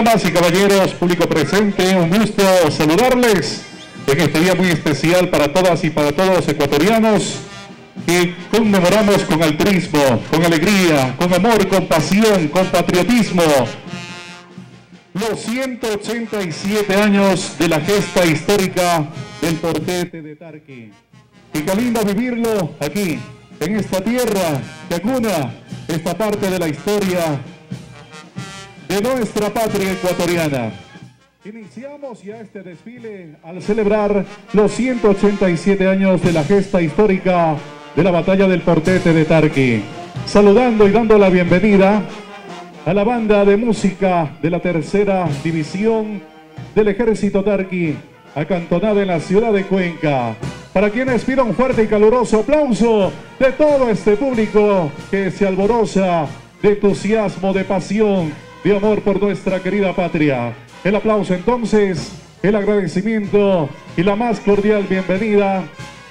Damas y caballeros, público presente, un gusto saludarles en este día muy especial para todas y para todos los ecuatorianos que conmemoramos con altruismo, con alegría, con amor, con pasión, con patriotismo los 187 años de la gesta histórica del Portete de Tarqui. Y qué lindo vivirlo aquí, en esta tierra, Tacuna, esta parte de la historia de nuestra patria ecuatoriana. Iniciamos ya este desfile al celebrar los 187 años de la gesta histórica de la batalla del Portete de Tarqui, saludando y dando la bienvenida a la banda de música de la tercera división del ejército Tarqui, acantonada en la ciudad de Cuenca, para quienes pido un fuerte y caluroso aplauso de todo este público que se alboroza de entusiasmo, de pasión, de amor por nuestra querida patria. El aplauso entonces, el agradecimiento y la más cordial bienvenida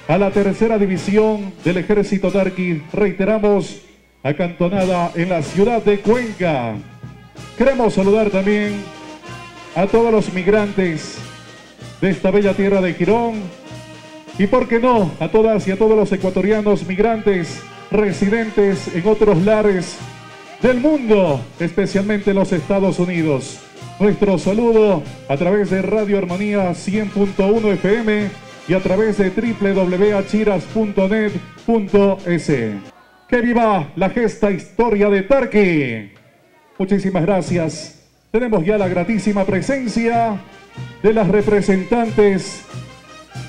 a la tercera división del ejército Tarqui, reiteramos, acantonada en la ciudad de Cuenca. Queremos saludar también a todos los migrantes de esta bella tierra de Girón y, por qué no, a todas y a todos los ecuatorianos migrantes residentes en otros lares del mundo, especialmente los Estados Unidos. Nuestro saludo a través de Radio Armonía 100.1 FM y a través de www.achiras.net.es. ¡Que viva la gesta historia de Tarqui! Muchísimas gracias. Tenemos ya la gratísima presencia de las representantes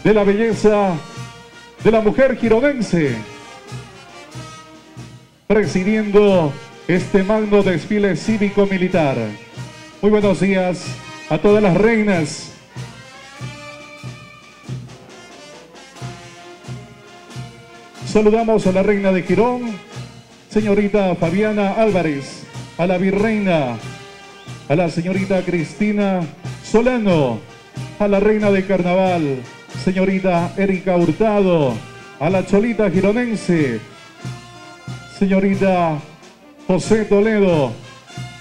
de la belleza de la mujer gironense, presidiendo este magno desfile cívico-militar. Muy buenos días a todas las reinas. Saludamos a la reina de Girón, señorita Fabiana Álvarez, a la virreina, a la señorita Cristina Solano, a la reina de Carnaval, señorita Erika Hurtado, a la cholita gironense, señorita José Toledo.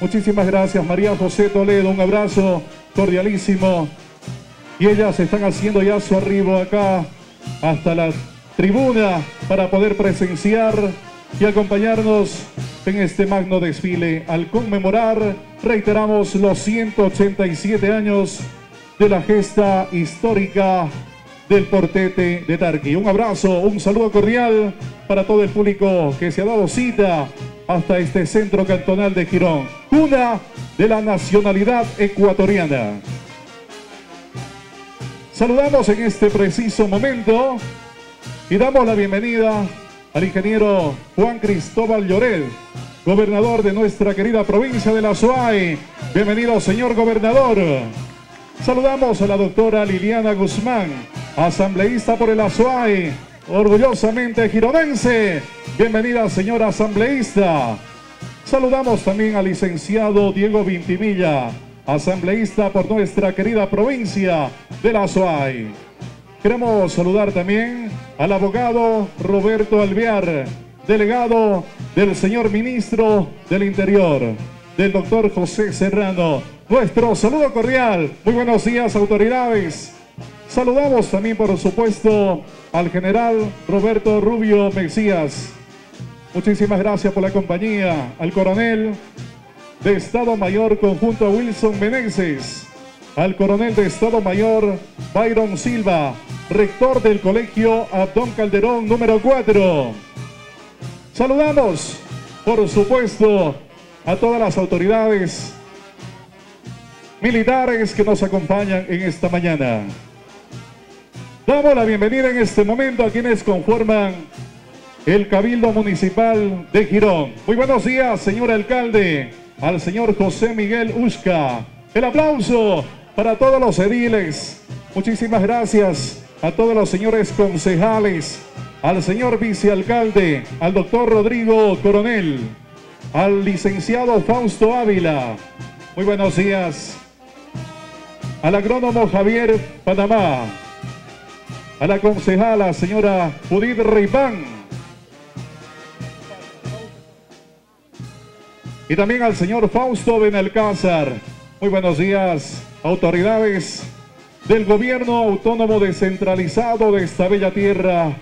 Muchísimas gracias, María José Toledo, un abrazo cordialísimo. Y ellas están haciendo ya su arribo acá hasta la tribuna para poder presenciar y acompañarnos en este magno desfile al conmemorar, reiteramos, los 187 años de la gesta histórica del Portete de Tarqui. Un abrazo, un saludo cordial para todo el público que se ha dado cita hasta este centro cantonal de Girón, cuna de la nacionalidad ecuatoriana. Saludamos en este preciso momento y damos la bienvenida al ingeniero Juan Cristóbal Lloret, gobernador de nuestra querida provincia de la Azuay. Bienvenido, señor gobernador. Saludamos a la doctora Liliana Guzmán, asambleísta por el Azuay, orgullosamente gironense. Bienvenida, señora asambleísta. Saludamos también al licenciado Diego Vintimilla, asambleísta por nuestra querida provincia de la Azuay. Queremos saludar también al abogado Roberto Alvear, delegado del señor ministro del Interior, del doctor José Serrano. Nuestro saludo cordial. Muy buenos días, autoridades. Saludamos también, por supuesto, al general Roberto Rubio Mesías. Muchísimas gracias por la compañía. Al coronel de Estado Mayor Conjunto Wilson Meneses, al coronel de Estado Mayor Byron Silva, rector del Colegio Abdón Calderón número 4. Saludamos, por supuesto, a todas las autoridades militares que nos acompañan en esta mañana. Damos la bienvenida en este momento a quienes conforman el Cabildo Municipal de Girón. Muy buenos días, señor alcalde, al señor José Miguel Usca. El aplauso para todos los ediles. Muchísimas gracias a todos los señores concejales, al señor vicealcalde, al doctor Rodrigo Coronel, al licenciado Fausto Ávila. Muy buenos días al agrónomo Javier Panamá, a la concejala señora Judith Reipán y también al señor Fausto Benalcázar, Muy buenos días, autoridades del gobierno autónomo descentralizado de esta bella tierra,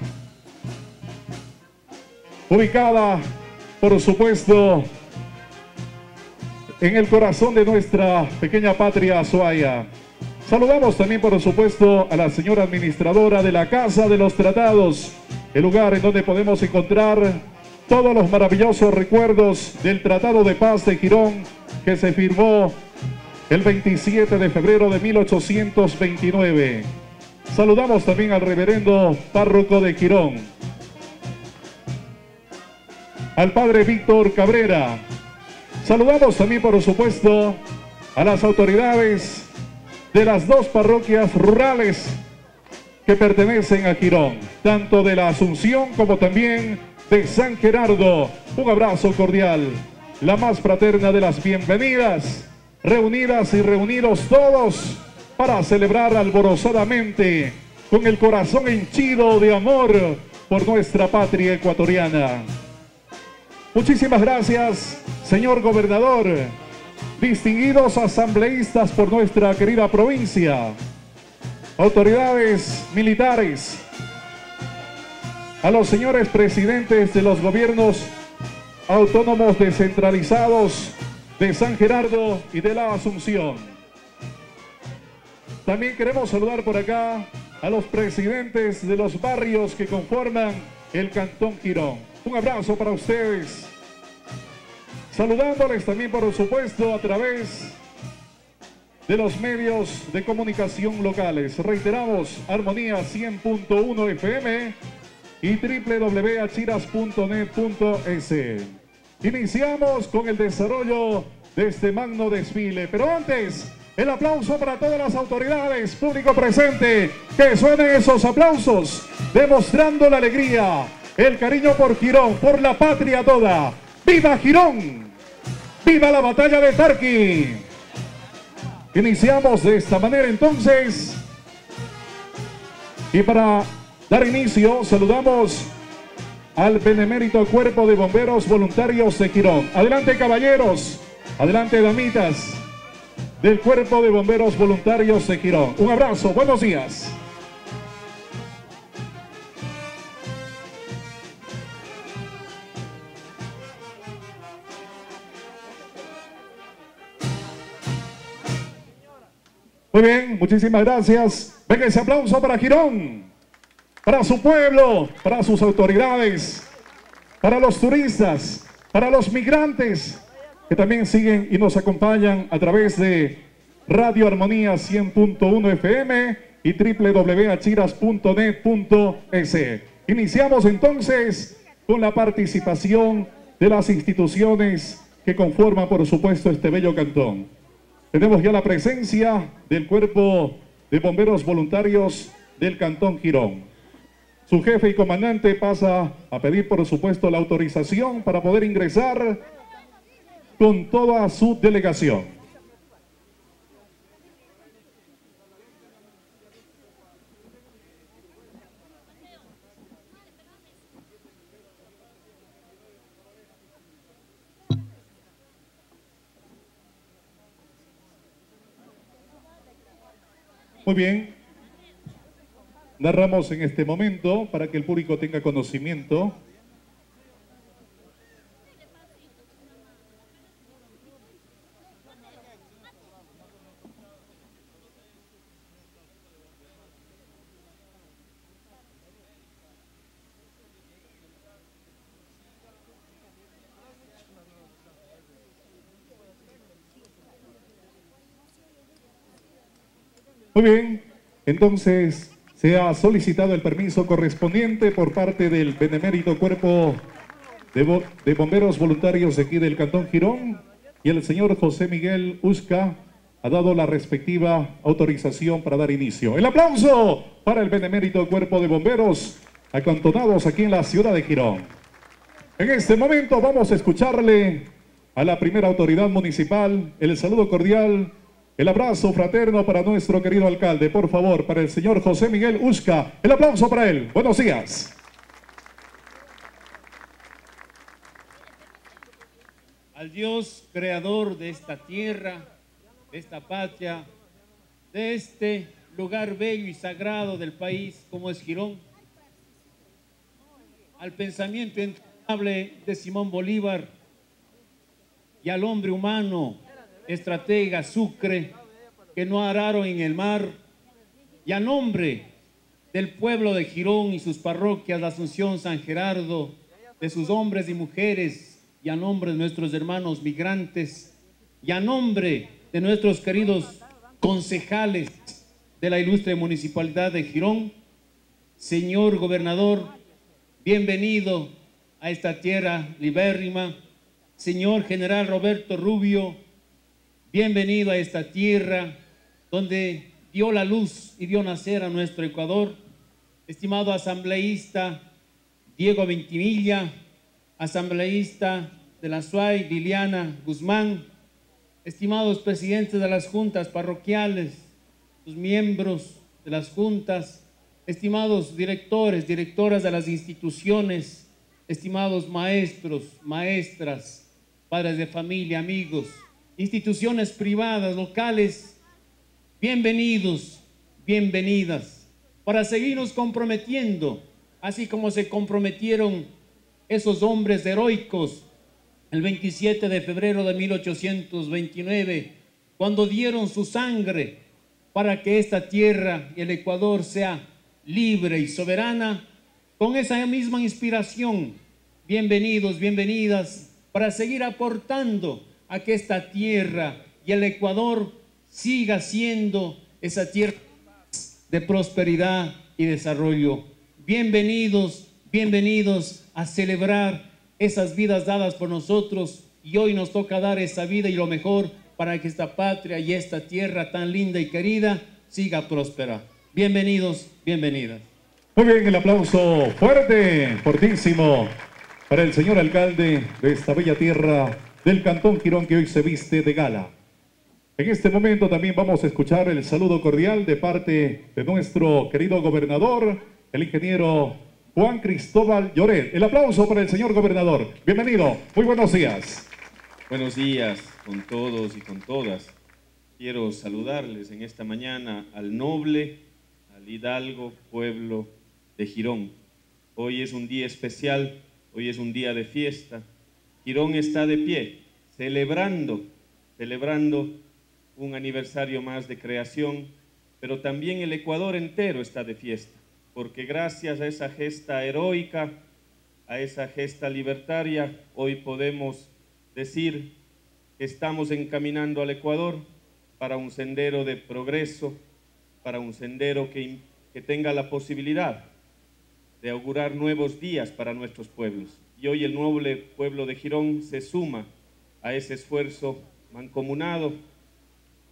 ubicada, por supuesto, en el corazón de nuestra pequeña patria azuaya. Saludamos también, por supuesto, a la señora administradora de la Casa de los Tratados, el lugar en donde podemos encontrar todos los maravillosos recuerdos del Tratado de Paz de Girón, que se firmó el 27 de febrero de 1829. Saludamos también al reverendo párroco de Girón, al padre Víctor Cabrera. Saludamos también, por supuesto, a las autoridades de las dos parroquias rurales que pertenecen a Girón, tanto de la Asunción como también de San Gerardo. Un abrazo cordial, la más fraterna de las bienvenidas, reunidas y reunidos todos para celebrar alborozadamente, con el corazón henchido de amor por nuestra patria ecuatoriana. Muchísimas gracias, señor gobernador, distinguidos asambleístas por nuestra querida provincia, autoridades militares, a los señores presidentes de los gobiernos autónomos descentralizados de San Gerardo y de la Asunción. También queremos saludar por acá a los presidentes de los barrios que conforman el Cantón Girón. Un abrazo para ustedes. Saludándoles también, por supuesto, a través de los medios de comunicación locales. Reiteramos, Armonía 100.1 FM y www.achiras.net.es. Iniciamos con el desarrollo de este magno desfile, pero antes, el aplauso para todas las autoridades, público presente, que suenen esos aplausos, demostrando la alegría, el cariño por Girón, por la patria toda. ¡Viva Girón! ¡Viva la batalla de Tarqui! Iniciamos de esta manera entonces, y para dar inicio saludamos al benemérito Cuerpo de Bomberos Voluntarios de Girón. Adelante, caballeros, adelante, damitas del Cuerpo de Bomberos Voluntarios de Girón. Un abrazo, buenos días. Muy bien, muchísimas gracias. Venga ese aplauso para Girón, para su pueblo, para sus autoridades, para los turistas, para los migrantes que también siguen y nos acompañan a través de Radio Armonía 100.1 FM y www.achiras.net.es. Iniciamos entonces con la participación de las instituciones que conforman, por supuesto, este bello cantón. Tenemos ya la presencia del Cuerpo de Bomberos Voluntarios del Cantón Girón. Su jefe y comandante pasa a pedir, por supuesto, la autorización para poder ingresar con toda su delegación. Muy bien, narramos en este momento para que el público tenga conocimiento. Muy bien, entonces se ha solicitado el permiso correspondiente por parte del benemérito Cuerpo de Bomberos Voluntarios aquí del Cantón Girón, y el señor José Miguel Usca ha dado la respectiva autorización para dar inicio. El aplauso para el benemérito Cuerpo de Bomberos acantonados aquí en la ciudad de Girón. En este momento vamos a escucharle a la primera autoridad municipal el saludo cordial, el abrazo fraterno para nuestro querido alcalde, por favor, para el señor José Miguel Usca. El aplauso para él. Buenos días. Al Dios creador de esta tierra, esta patria, de este lugar bello y sagrado del país como es Girón, al pensamiento entrañable de Simón Bolívar y al hombre humano, estratega Sucre, que no araron en el mar, y a nombre del pueblo de Girón y sus parroquias de Asunción, San Gerardo, de sus hombres y mujeres, y a nombre de nuestros hermanos migrantes, y a nombre de nuestros queridos concejales de la ilustre municipalidad de Girón, señor gobernador, bienvenido a esta tierra libérrima. Señor general Roberto Rubio, bienvenido a esta tierra donde dio la luz y dio nacer a nuestro Ecuador. Estimado asambleísta Diego Vintimilla, asambleísta de la Azuay, Liliana Guzmán, estimados presidentes de las juntas parroquiales, sus miembros de las juntas, estimados directores, directoras de las instituciones, estimados maestros, maestras, padres de familia, amigos, instituciones privadas, locales, bienvenidos, bienvenidas, para seguirnos comprometiendo, así como se comprometieron esos hombres heroicos el 27 de febrero de 1829, cuando dieron su sangre para que esta tierra y el Ecuador sea libre y soberana. Con esa misma inspiración, bienvenidos, bienvenidas, para seguir aportando a que esta tierra y el Ecuador siga siendo esa tierra de prosperidad y desarrollo. Bienvenidos, bienvenidos a celebrar esas vidas dadas por nosotros, y hoy nos toca dar esa vida y lo mejor para que esta patria y esta tierra tan linda y querida siga próspera. Bienvenidos, bienvenidas. Muy bien, el aplauso fuerte, fortísimo, para el señor alcalde de esta bella tierra del Cantón Girón, que hoy se viste de gala. En este momento también vamos a escuchar el saludo cordial de parte de nuestro querido gobernador, el ingeniero Juan Cristóbal Lloret. El aplauso para el señor gobernador. Bienvenido, muy buenos días. Buenos días con todos y con todas. Quiero saludarles en esta mañana al noble, al hidalgo pueblo de Girón. Hoy es un día especial, hoy es un día de fiesta. Girón está de pie, celebrando un aniversario más de creación, pero también el Ecuador entero está de fiesta, porque gracias a esa gesta heroica, a esa gesta libertaria, hoy podemos decir que estamos encaminando al Ecuador para un sendero de progreso, para un sendero que tenga la posibilidad de augurar nuevos días para nuestros pueblos. Y hoy el noble pueblo de Girón se suma a ese esfuerzo mancomunado,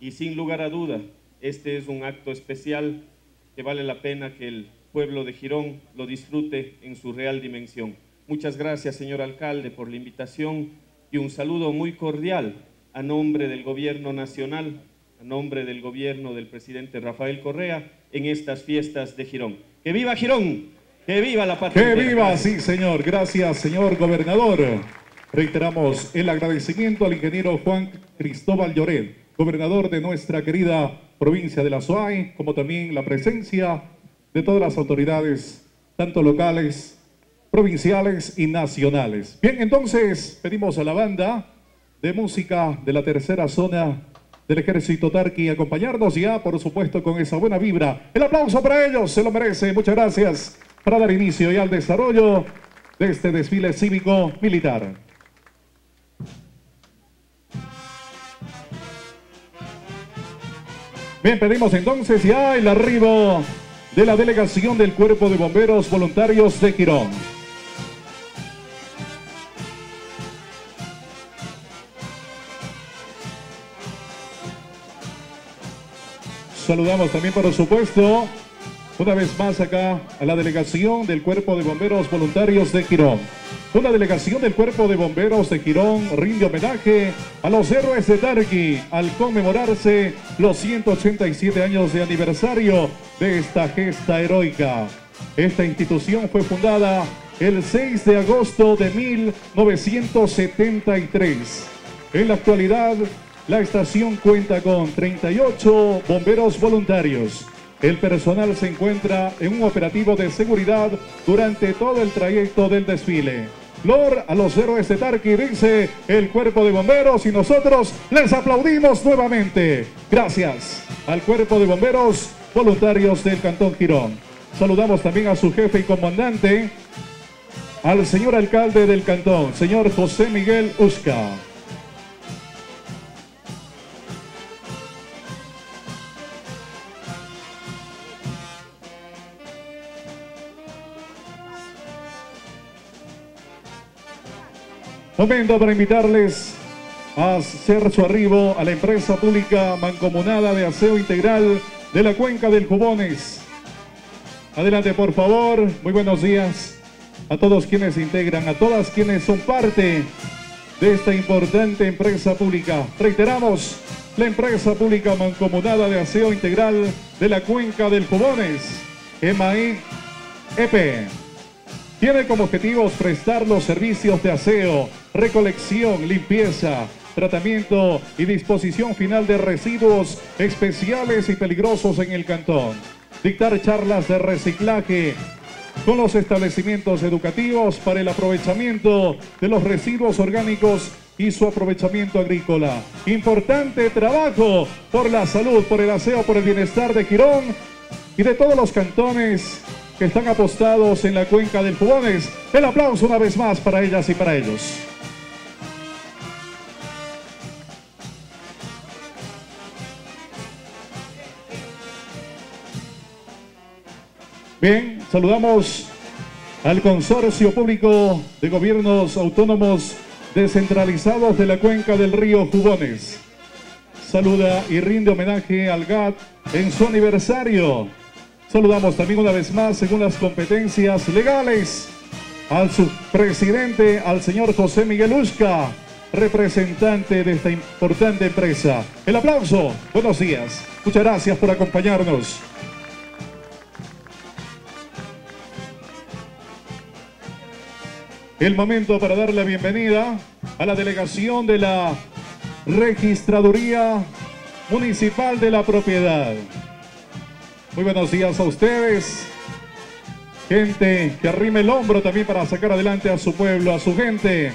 y sin lugar a duda, este es un acto especial que vale la pena que el pueblo de Girón lo disfrute en su real dimensión. Muchas gracias, señor alcalde, por la invitación, y un saludo muy cordial a nombre del gobierno nacional, a nombre del gobierno del presidente Rafael Correa, en estas fiestas de Girón. ¡Que viva Girón! ¡Que viva la patria! ¡Que viva! Sí, señor. Gracias, señor gobernador. Reiteramos el agradecimiento al ingeniero Juan Cristóbal Lloret, gobernador de nuestra querida provincia de la Azuay, como también la presencia de todas las autoridades, tanto locales, provinciales y nacionales. Bien, entonces pedimos a la banda de música de la tercera zona del Ejército Tarqui acompañarnos ya, por supuesto, con esa buena vibra. El aplauso para ellos, se lo merece. Muchas gracias para dar inicio y al desarrollo de este desfile cívico-militar. Bien, pedimos entonces ya el arribo de la delegación del Cuerpo de Bomberos Voluntarios de Girón. Saludamos también, por supuesto, una vez más acá a la delegación del Cuerpo de Bomberos Voluntarios de Girón. Una delegación del Cuerpo de Bomberos de Girón rinde homenaje a los héroes de Tarqui al conmemorarse los 187 años de aniversario de esta gesta heroica. Esta institución fue fundada el 6 de agosto de 1973. En la actualidad La estación cuenta con 38 bomberos voluntarios. El personal se encuentra en un operativo de seguridad durante todo el trayecto del desfile. Flor a los héroes de Tarqui, dice el cuerpo de bomberos, y nosotros les aplaudimos nuevamente. Gracias al cuerpo de bomberos voluntarios del Cantón Girón. Saludamos también a su jefe y comandante, al señor alcalde del Cantón, señor José Miguel Usca. Momento para invitarles a hacer su arribo a la empresa pública mancomunada de aseo integral de la Cuenca del Jubones. Adelante, por favor. Muy buenos días a todos quienes se integran, a todas quienes son parte de esta importante empresa pública. Reiteramos, la empresa pública mancomunada de aseo integral de la Cuenca del Jubones, MAIEP, tiene como objetivos prestar los servicios de aseo, recolección, limpieza, tratamiento y disposición final de residuos especiales y peligrosos en el cantón. Dictar charlas de reciclaje con los establecimientos educativos para el aprovechamiento de los residuos orgánicos y su aprovechamiento agrícola. Importante trabajo por la salud, por el aseo, por el bienestar de Girón y de todos los cantones que están apostados en la Cuenca del Jubones. El aplauso una vez más para ellas y para ellos. Bien, saludamos al Consorcio Público de Gobiernos Autónomos Descentralizados de la Cuenca del Río Jubones. Saluda y rinde homenaje al GAT en su aniversario. Saludamos también una vez más, según las competencias legales, al subpresidente, al señor José Miguel Usca, representante de esta importante empresa. El aplauso, buenos días, muchas gracias por acompañarnos. El momento para dar la bienvenida a la delegación de la Registraduría Municipal de la Propiedad. Muy buenos días a ustedes, gente que arrime el hombro también para sacar adelante a su pueblo, a su gente.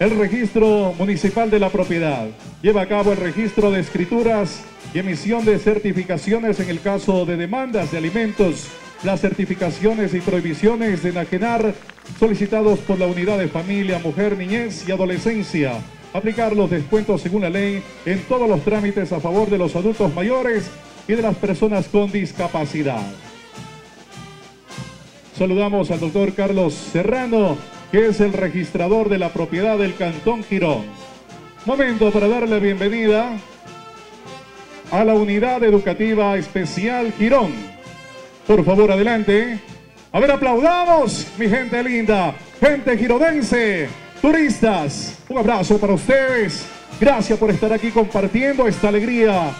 El Registro Municipal de la Propiedad lleva a cabo el registro de escrituras y emisión de certificaciones en el caso de demandas de alimentos, las certificaciones y prohibiciones de enajenar solicitados por la Unidad de Familia, Mujer, Niñez y Adolescencia. Aplicar los descuentos según la ley en todos los trámites a favor de los adultos mayores y de las personas con discapacidad. Saludamos al doctor Carlos Serrano, que es el registrador de la propiedad del Cantón Girón. Momento para dar la bienvenida a la Unidad Educativa Especial Girón. Por favor, adelante. A ver, aplaudamos, mi gente linda, gente gironense, turistas. Un abrazo para ustedes. Gracias por estar aquí compartiendo esta alegría,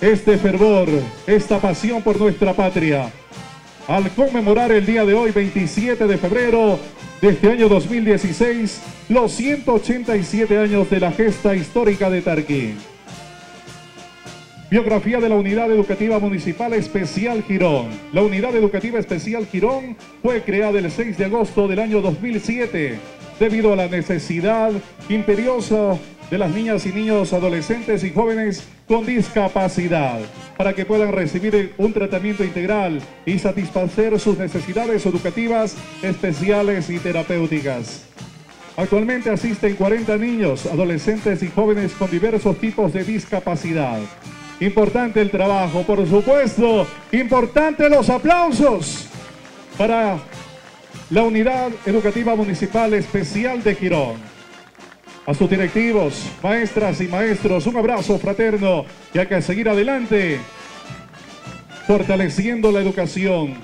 este fervor, esta pasión por nuestra patria. Al conmemorar el día de hoy, 27 de febrero de este año 2016, los 187 años de la gesta histórica de Tarqui. Biografía de la Unidad Educativa Municipal Especial Girón. La Unidad Educativa Especial Girón fue creada el 6 de agosto del año 2007 debido a la necesidad imperiosa de las niñas y niños, adolescentes y jóvenes con discapacidad, para que puedan recibir un tratamiento integral y satisfacer sus necesidades educativas, especiales y terapéuticas. Actualmente asisten 40 niños, adolescentes y jóvenes con diversos tipos de discapacidad. Importante el trabajo, por supuesto, importante los aplausos para la Unidad Educativa Municipal Especial de Girón. A sus directivos, maestras y maestros, un abrazo fraterno, y hay que seguir adelante, fortaleciendo la educación.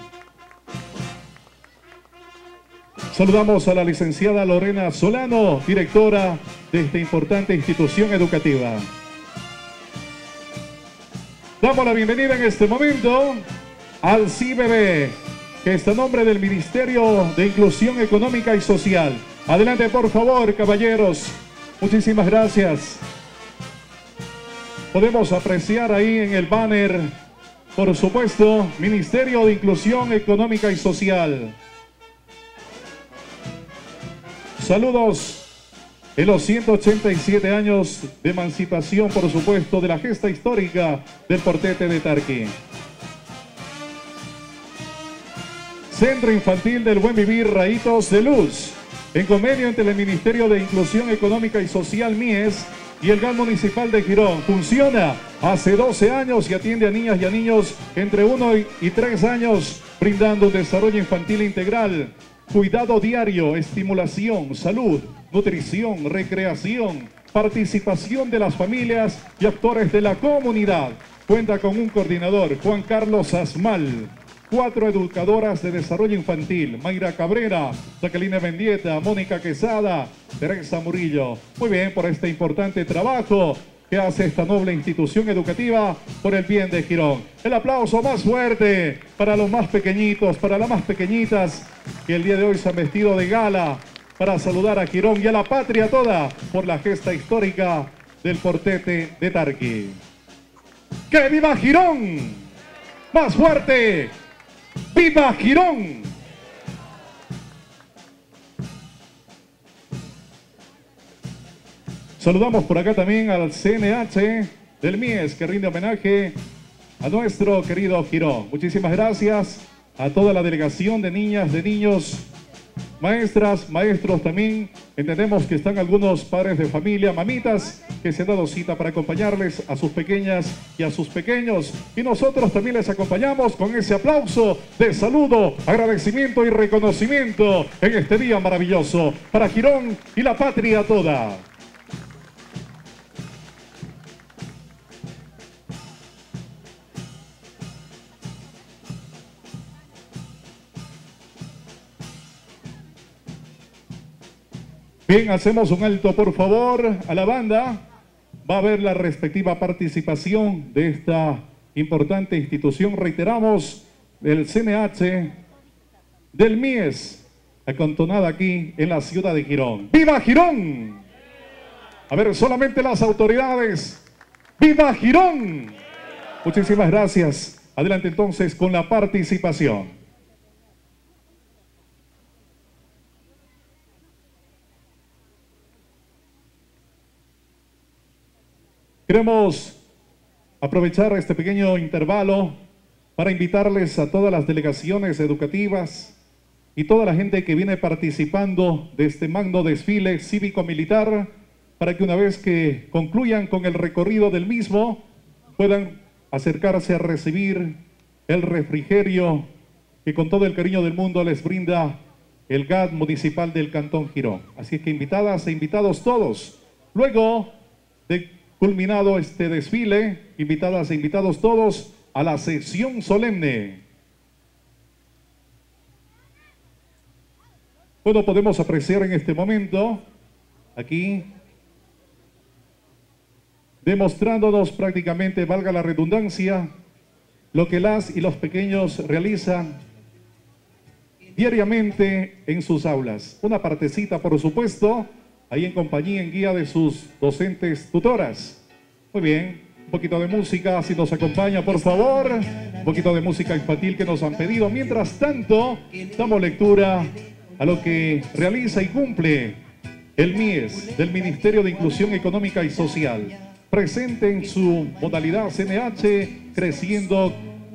Saludamos a la licenciada Lorena Solano, directora de esta importante institución educativa. Damos la bienvenida en este momento al CIBB, que está a nombre del Ministerio de Inclusión Económica y Social. Adelante, por favor, caballeros. Muchísimas gracias. Podemos apreciar ahí en el banner, por supuesto, Ministerio de Inclusión Económica y Social. Saludos en los 187 años de emancipación, por supuesto, de la gesta histórica del Portete de Tarqui. Centro Infantil del Buen Vivir, Rayitos de Luz, en convenio entre el Ministerio de Inclusión Económica y Social, MIES, y el GAN Municipal de Girón. Funciona hace 12 años y atiende a niñas y a niños entre 1 y 3 años, brindando un desarrollo infantil integral, cuidado diario, estimulación, salud, nutrición, recreación, participación de las familias y actores de la comunidad. Cuenta con un coordinador, Juan Carlos Asmal, 4 educadoras de desarrollo infantil, Mayra Cabrera, Jacqueline Mendieta, Mónica Quesada, Teresa Murillo. Muy bien por este importante trabajo que hace esta noble institución educativa por el bien de Girón. El aplauso más fuerte para los más pequeñitos, para las más pequeñitas que el día de hoy se han vestido de gala para saludar a Girón y a la patria toda por la gesta histórica del Portete de Tarqui. ¡Que viva Girón! ¡Más fuerte! ¡Viva Girón! Saludamos por acá también al CNH del MIES, que rinde homenaje a nuestro querido Girón. Muchísimas gracias a toda la delegación de niñas, de niños, maestras, maestros también. Entendemos que están algunos padres de familia, mamitas, que se han dado cita para acompañarles a sus pequeñas y a sus pequeños. Y nosotros también les acompañamos con ese aplauso de saludo, agradecimiento y reconocimiento en este día maravilloso para Girón y la patria toda. Bien, hacemos un alto, por favor, a la banda. Va a haber la respectiva participación de esta importante institución, reiteramos, del CNH, del MIES, acantonada aquí en la ciudad de Girón. ¡Viva Girón! A ver, solamente las autoridades. ¡Viva Girón! Muchísimas gracias. Adelante entonces con la participación. Queremos aprovechar este pequeño intervalo para invitarles a todas las delegaciones educativas y toda la gente que viene participando de este magno desfile cívico-militar para que una vez que concluyan con el recorrido del mismo puedan acercarse a recibir el refrigerio que con todo el cariño del mundo les brinda el GAD Municipal del Cantón Girón. Así que invitadas e invitados todos. Luego de culminado este desfile, invitadas e invitados todos a la sesión solemne. Bueno, podemos apreciar en este momento, aquí, demostrándonos prácticamente, valga la redundancia, lo que las y los pequeños realizan diariamente en sus aulas. Una partecita, por supuesto, ahí en compañía, en guía de sus docentes tutoras. Muy bien, un poquito de música, si nos acompaña, por favor. Un poquito de música infantil que nos han pedido. Mientras tanto, damos lectura a lo que realiza y cumple el MIES, del Ministerio de Inclusión Económica y Social. Presente en su modalidad CNH, creciendo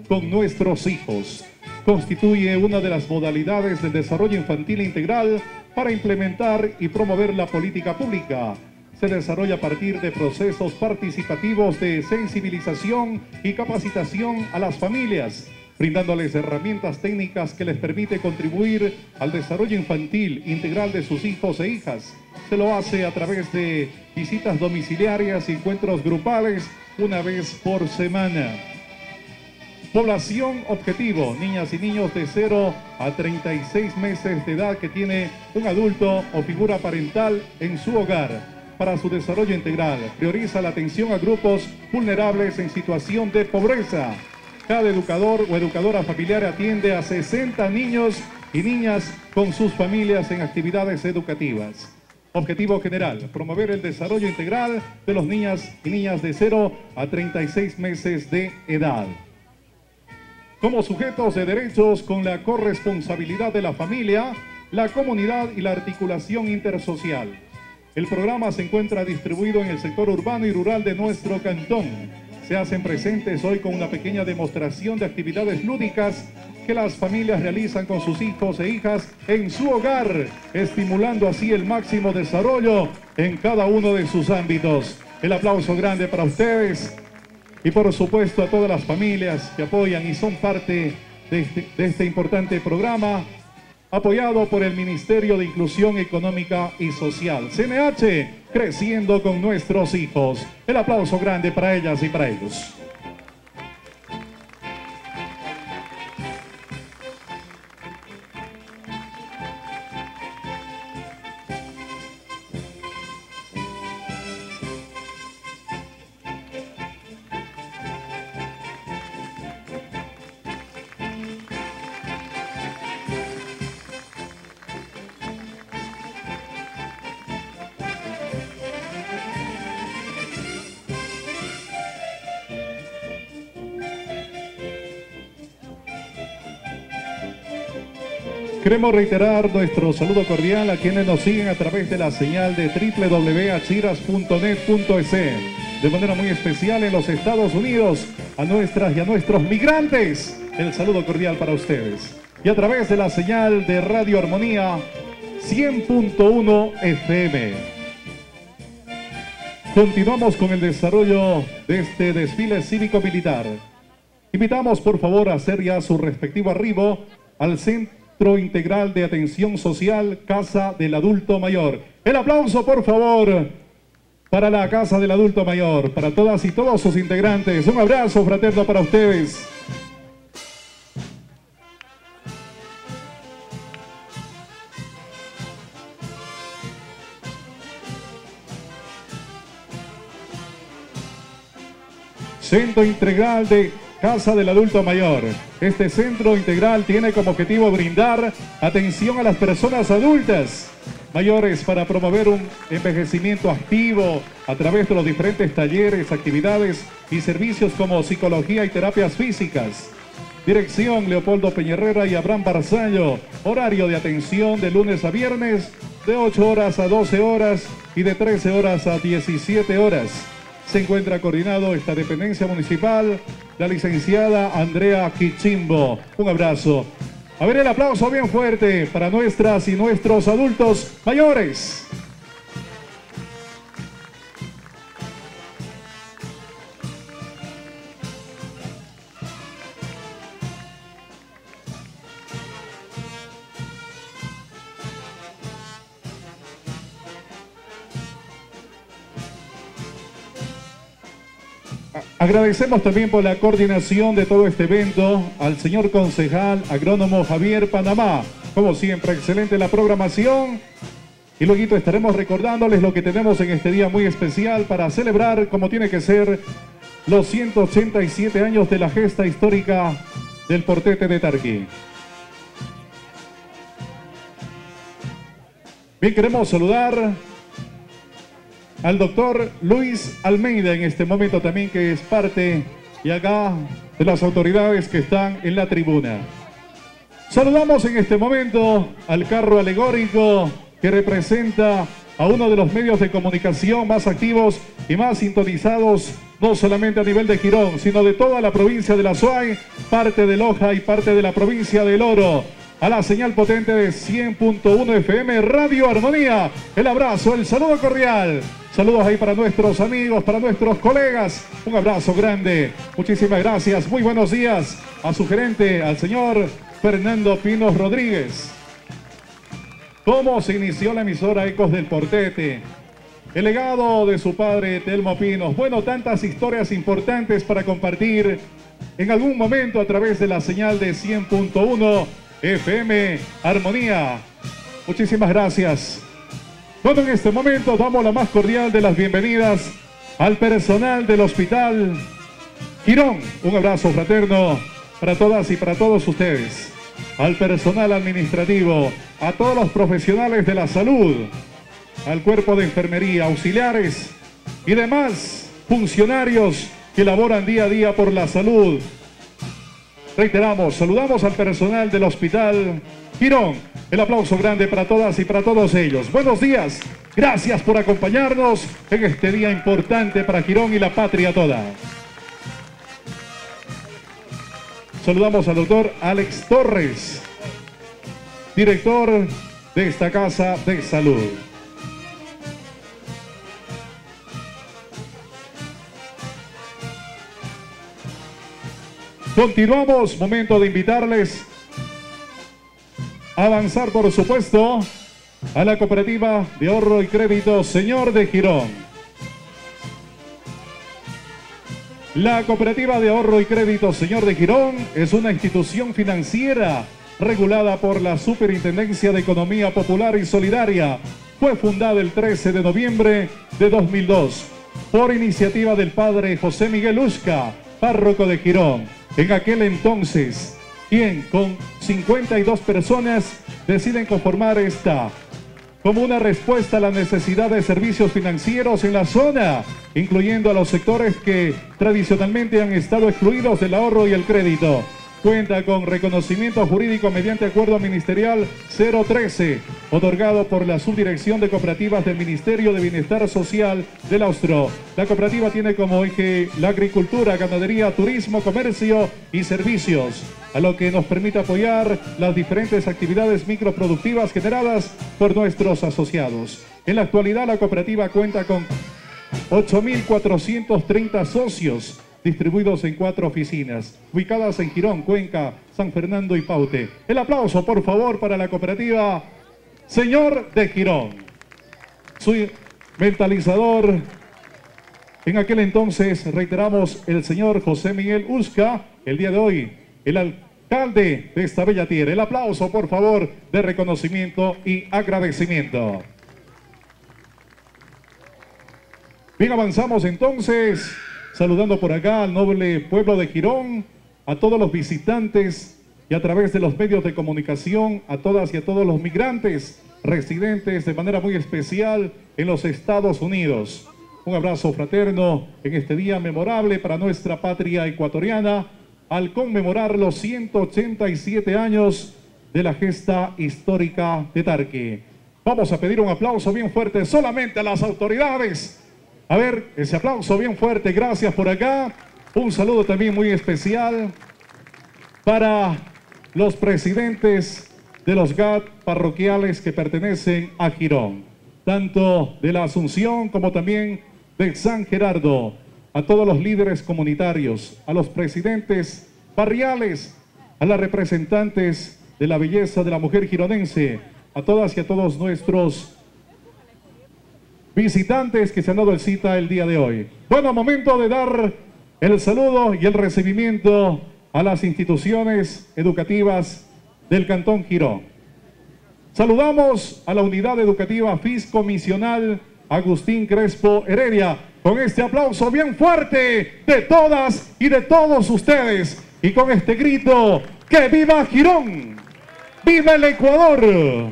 con nuestros hijos. Constituye una de las modalidades del desarrollo infantil integral para implementar y promover la política pública. Se desarrolla a partir de procesos participativos de sensibilización y capacitación a las familias, brindándoles herramientas técnicas que les permite contribuir al desarrollo infantil integral de sus hijos e hijas. Se lo hace a través de visitas domiciliarias y encuentros grupales una vez por semana. Población objetivo, niñas y niños de 0 a 36 meses de edad que tiene un adulto o figura parental en su hogar. Para su desarrollo integral, prioriza la atención a grupos vulnerables en situación de pobreza. Cada educador o educadora familiar atiende a 60 niños y niñas con sus familias en actividades educativas. Objetivo general, promover el desarrollo integral de los niñas y niñas de 0 a 36 meses de edad. Como sujetos de derechos con la corresponsabilidad de la familia, la comunidad y la articulación intersocial. El programa se encuentra distribuido en el sector urbano y rural de nuestro cantón. Se hacen presentes hoy con una pequeña demostración de actividades lúdicas que las familias realizan con sus hijos e hijas en su hogar, estimulando así el máximo desarrollo en cada uno de sus ámbitos. El aplauso grande para ustedes y por supuesto a todas las familias que apoyan y son parte de este importante programa, apoyado por el Ministerio de Inclusión Económica y Social, CNH, creciendo con nuestros hijos. El aplauso grande para ellas y para ellos. Queremos reiterar nuestro saludo cordial a quienes nos siguen a través de la señal de www.achiras.net.es. De manera muy especial en los Estados Unidos, a nuestras y a nuestros migrantes, el saludo cordial para ustedes. Y a través de la señal de Radio Armonía 100.1 FM. Continuamos con el desarrollo de este desfile cívico-militar. Invitamos por favor a hacer ya su respectivo arribo al Centro Integral de Atención Social, Casa del Adulto Mayor. El aplauso, por favor, para la Casa del Adulto Mayor, para todas y todos sus integrantes. Un abrazo fraterno para ustedes. Centro Integral de Casa del Adulto Mayor. Este centro integral tiene como objetivo brindar atención a las personas adultas mayores para promover un envejecimiento activo a través de los diferentes talleres, actividades y servicios como psicología y terapias físicas. Dirección Leopoldo Peñerrera y Abraham Barzallo. Horario de atención de lunes a viernes de 8 horas a 12 horas y de 13 horas a 17 horas. Se encuentra coordinado esta dependencia municipal, la licenciada Andrea Quichimbo. Un abrazo. A ver el aplauso bien fuerte para nuestras y nuestros adultos mayores. Agradecemos también por la coordinación de todo este evento al señor concejal agrónomo Javier Panamá. Como siempre, excelente la programación. Y luego estaremos recordándoles lo que tenemos en este día muy especial para celebrar, como tiene que ser, los 187 años de la gesta histórica del Portete de Tarqui. Bien, queremos saludar al doctor Luis Almeida en este momento también, que es parte y acá de las autoridades que están en la tribuna. Saludamos en este momento al carro alegórico que representa a uno de los medios de comunicación más activos y más sintonizados, no solamente a nivel de Girón, sino de toda la provincia de Azuay, parte de Loja y parte de la provincia del Oro. A la señal potente de 100.1 FM Radio Armonía. El abrazo, el saludo cordial. Saludos ahí para nuestros amigos, para nuestros colegas. Un abrazo grande. Muchísimas gracias. Muy buenos días a su gerente, al señor Fernando Pinos Rodríguez. ¿Cómo se inició la emisora Ecos del Portete? El legado de su padre, Telmo Pinos. Bueno, tantas historias importantes para compartir en algún momento a través de la señal de 100.1 FM Armonía. Muchísimas gracias. Bueno, en este momento damos la más cordial de las bienvenidas al personal del Hospital Girón. Un abrazo fraterno para todas y para todos ustedes. Al personal administrativo, a todos los profesionales de la salud, al cuerpo de enfermería, auxiliares y demás funcionarios que laboran día a día por la salud. Reiteramos, saludamos al personal del Hospital Girón. El aplauso grande para todas y para todos ellos. Buenos días, gracias por acompañarnos en este día importante para Girón y la patria toda. Saludamos al doctor Alex Torres, director de esta Casa de Salud. Continuamos, momento de invitarles a avanzar, por supuesto, a la Cooperativa de Ahorro y Crédito Señor de Girón. La Cooperativa de Ahorro y Crédito Señor de Girón es una institución financiera regulada por la Superintendencia de Economía Popular y Solidaria. Fue fundada el 13 de noviembre de 2002 por iniciativa del padre José Miguel Usca, párroco de Girón. En aquel entonces, quien con 52 personas deciden conformar esta como una respuesta a la necesidad de servicios financieros en la zona, incluyendo a los sectores que tradicionalmente han estado excluidos del ahorro y el crédito. Cuenta con reconocimiento jurídico mediante Acuerdo Ministerial 013, otorgado por la Subdirección de Cooperativas del Ministerio de Bienestar Social del Austro. La cooperativa tiene como eje la agricultura, ganadería, turismo, comercio y servicios, a lo que nos permite apoyar las diferentes actividades microproductivas generadas por nuestros asociados. En la actualidad, la cooperativa cuenta con 8.430 socios, distribuidos en 4 oficinas, ubicadas en Girón, Cuenca, San Fernando y Paute. El aplauso, por favor, para la Cooperativa Señor de Girón. Su mentalizador, en aquel entonces, reiteramos, el señor José Miguel Usca, el día de hoy, el alcalde de esta bella tierra. El aplauso, por favor, de reconocimiento y agradecimiento. Bien, avanzamos entonces. Saludando por acá al noble pueblo de Girón, a todos los visitantes y a través de los medios de comunicación, a todas y a todos los migrantes residentes de manera muy especial en los Estados Unidos. Un abrazo fraterno en este día memorable para nuestra patria ecuatoriana al conmemorar los 187 años de la gesta histórica de Tarqui. Vamos a pedir un aplauso bien fuerte solamente a las autoridades. A ver, ese aplauso bien fuerte, gracias por acá. Un saludo también muy especial para los presidentes de los GAT parroquiales que pertenecen a Girón, tanto de la Asunción como también de San Gerardo, a todos los líderes comunitarios, a los presidentes barriales, a las representantes de la belleza de la mujer gironense, a todas y a todos nuestros visitantes que se han dado el cita el día de hoy. Bueno, momento de dar el saludo y el recibimiento a las instituciones educativas del Cantón Girón. Saludamos a la Unidad Educativa Fiscomisional Agustín Crespo Heredia, con este aplauso bien fuerte de todas y de todos ustedes, y con este grito, ¡que viva Girón! ¡Viva el Ecuador!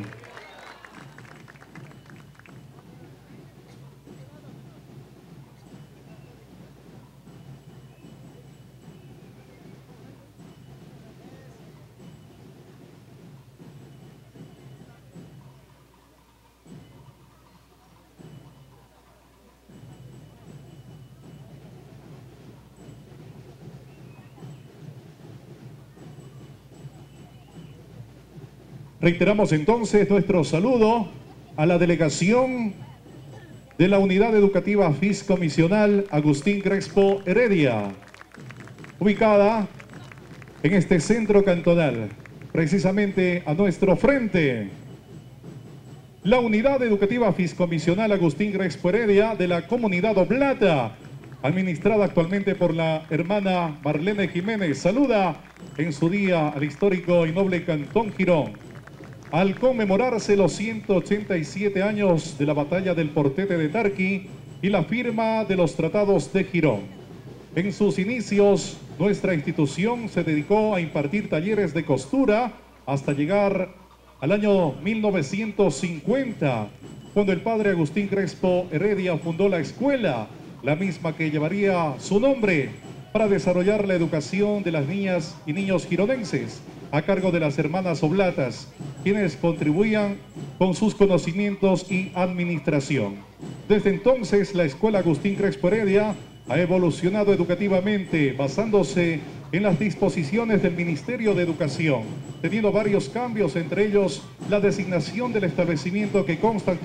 Reiteramos entonces nuestro saludo a la delegación de la Unidad Educativa Fiscomisional Agustín Crespo Heredia, ubicada en este centro cantonal, precisamente a nuestro frente. La Unidad Educativa Fiscomisional Agustín Crespo Heredia de la Comunidad Oblata, administrada actualmente por la hermana Marlene Jiménez, saluda en su día al histórico y noble Cantón Girón, al conmemorarse los 187 años de la batalla del Portete de Tarqui y la firma de los tratados de Girón. En sus inicios, nuestra institución se dedicó a impartir talleres de costura hasta llegar al año 1950, cuando el padre Agustín Crespo Heredia fundó la escuela, la misma que llevaría su nombre, para desarrollar la educación de las niñas y niños gironenses, a cargo de las hermanas Oblatas, quienes contribuían con sus conocimientos y administración. Desde entonces, la escuela Agustín Crespo Heredia ha evolucionado educativamente, basándose en las disposiciones del Ministerio de Educación, teniendo varios cambios, entre ellos la designación del establecimiento que consta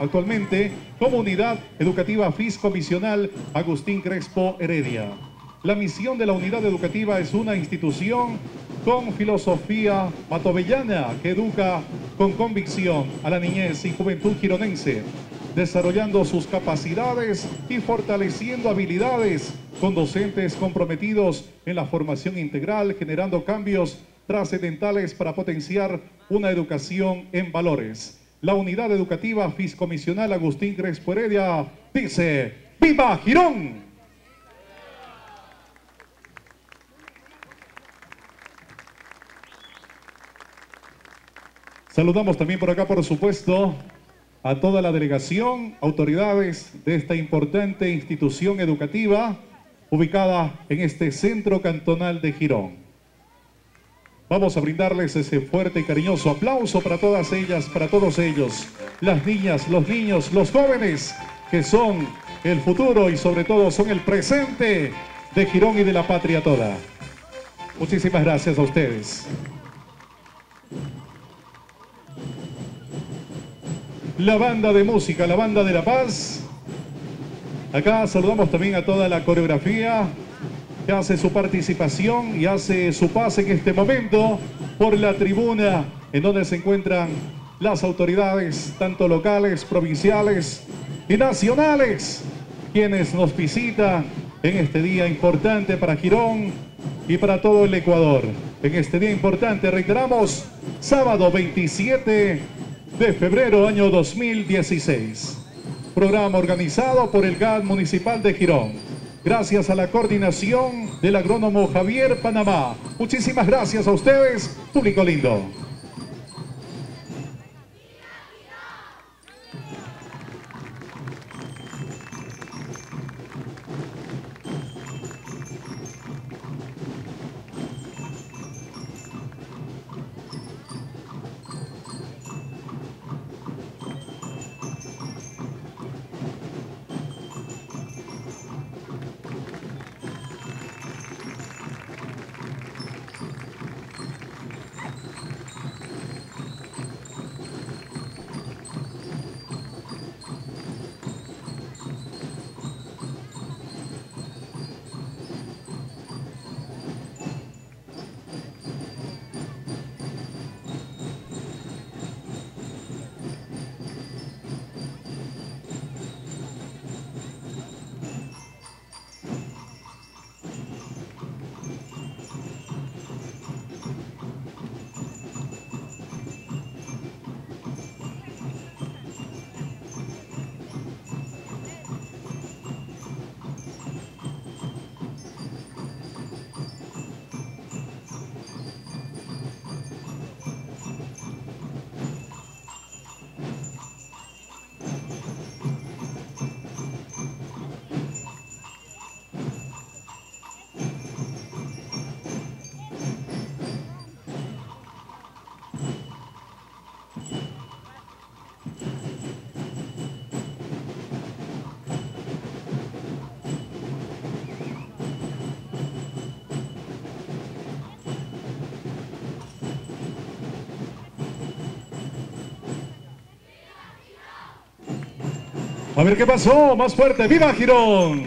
actualmente como Unidad Educativa Fiscomisional Agustín Crespo Heredia. La misión de la unidad educativa es una institución con filosofía matovellana que educa con convicción a la niñez y juventud gironense, desarrollando sus capacidades y fortaleciendo habilidades con docentes comprometidos en la formación integral, generando cambios trascendentales para potenciar una educación en valores. La unidad educativa fiscomisional Agustín Crespo Heredia dice: ¡Viva Girón! Saludamos también por acá, por supuesto, a toda la delegación, autoridades de esta importante institución educativa ubicada en este centro cantonal de Girón. Vamos a brindarles ese fuerte y cariñoso aplauso para todas ellas, para todos ellos, las niñas, los niños, los jóvenes, que son el futuro y sobre todo son el presente de Girón y de la patria toda. Muchísimas gracias a ustedes. La banda de música, la banda de La Paz. Acá saludamos también a toda la coreografía que hace su participación y hace su pase en este momento por la tribuna en donde se encuentran las autoridades, tanto locales, provinciales y nacionales, quienes nos visitan en este día importante para Girón y para todo el Ecuador. En este día importante, reiteramos, sábado 27 de febrero año 2016. Programa organizado por el GAD Municipal de Girón, gracias a la coordinación del agrónomo Javier Panamá. Muchísimas gracias a ustedes, público lindo. A ver qué pasó, más fuerte, ¡viva Girón!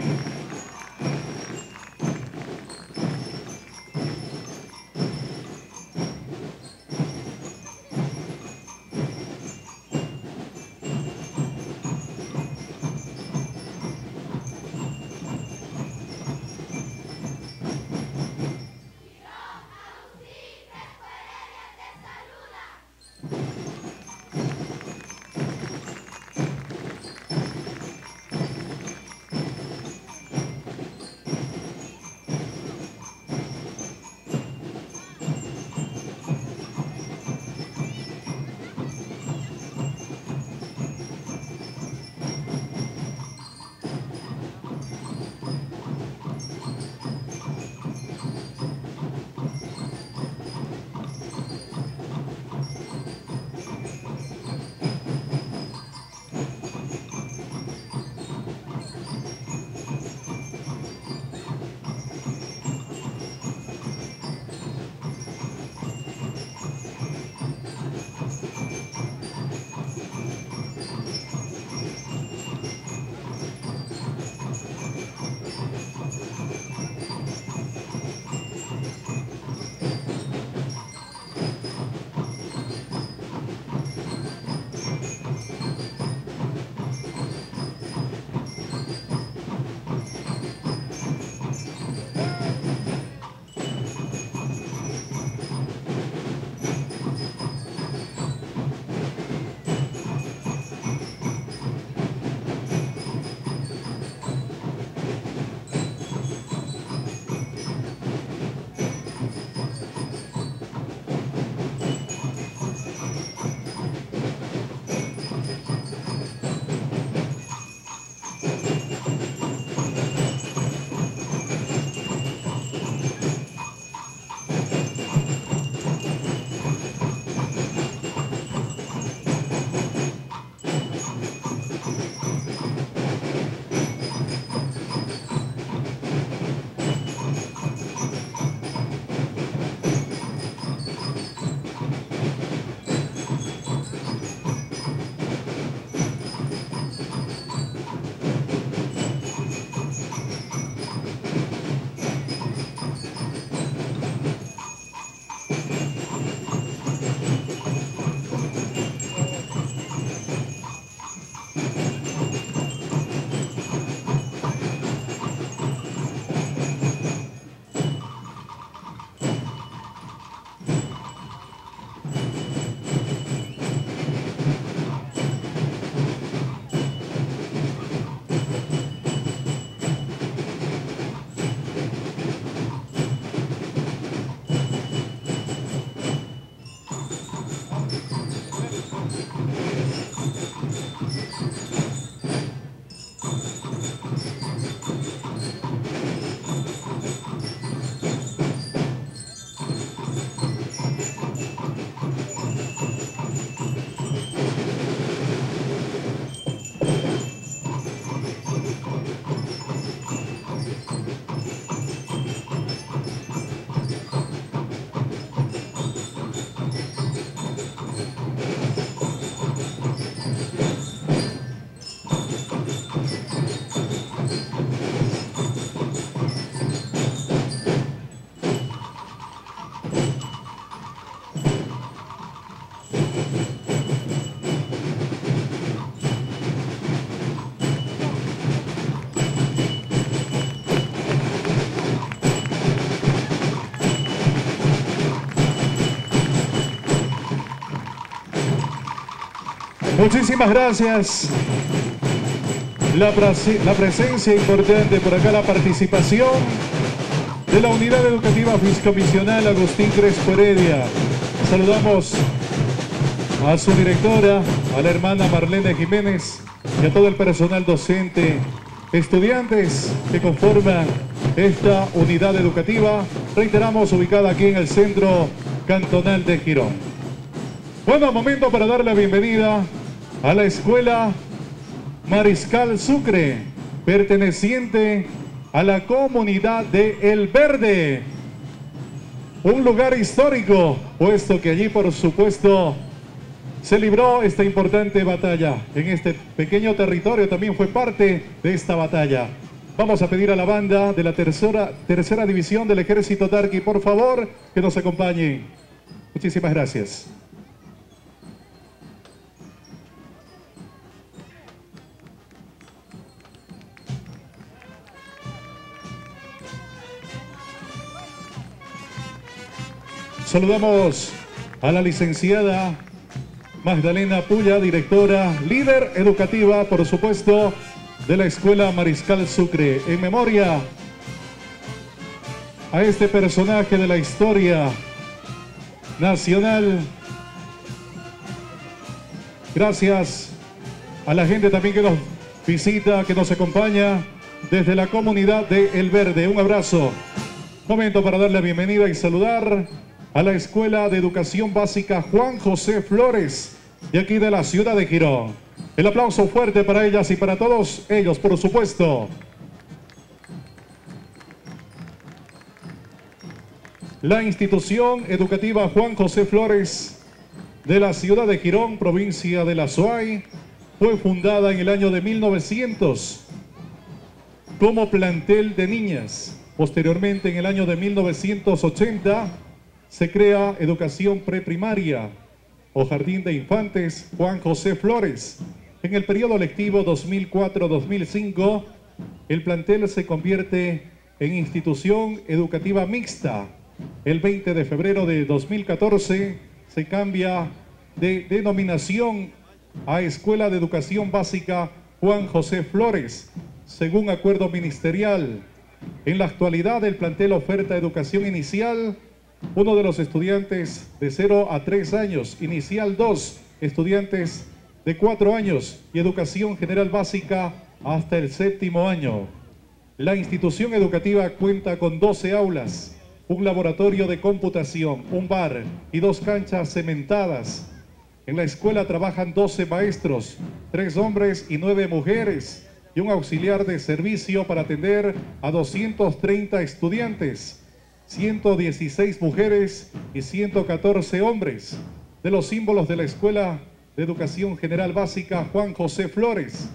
Muchísimas gracias. La presencia importante por acá, la participación de la Unidad Educativa Fiscomisional Agustín Crespo Heredia. Saludamos a su directora, a la hermana Marlene Jiménez y a todo el personal docente, estudiantes que conforman esta unidad educativa, reiteramos, ubicada aquí en el centro cantonal de Girón. Bueno, momento para dar la bienvenida a la escuela Mariscal Sucre, perteneciente a la comunidad de El Verde, un lugar histórico, puesto que allí, por supuesto, se libró esta importante batalla. En este pequeño territorio también fue parte de esta batalla. Vamos a pedir a la banda de la tercera división del Ejército Tarqui, por favor, que nos acompañen. Muchísimas gracias. Saludamos a la licenciada Magdalena Puya, directora, líder educativa, por supuesto, de la Escuela Mariscal Sucre. En memoria a este personaje de la historia nacional. Gracias a la gente también que nos visita, que nos acompaña desde la comunidad de El Verde. Un abrazo. Momento para darle la bienvenida y saludar a la Escuela de Educación Básica Juan José Flores, de aquí de la ciudad de Girón. El aplauso fuerte para ellas y para todos ellos, por supuesto. La institución educativa Juan José Flores de la ciudad de Girón, provincia de Azuay, fue fundada en el año de 1900 como plantel de niñas. Posteriormente, en el año de 1980, se crea Educación Preprimaria o Jardín de Infantes Juan José Flores. En el periodo lectivo 2004-2005, el plantel se convierte en institución educativa mixta. El 20 de febrero de 2014 se cambia de denominación a Escuela de Educación Básica Juan José Flores, según acuerdo ministerial. En la actualidad, el plantel oferta educación inicial, uno de los estudiantes de 0 a 3 años, inicial 2, estudiantes de 4 años y educación general básica hasta el 7º año. La institución educativa cuenta con 12 aulas, un laboratorio de computación, un bar y 2 canchas cementadas. En la escuela trabajan 12 maestros, 3 hombres y 9 mujeres y un auxiliar de servicio para atender a 230 estudiantes. 116 mujeres y 114 hombres. De los símbolos de la Escuela de Educación General Básica Juan José Flores.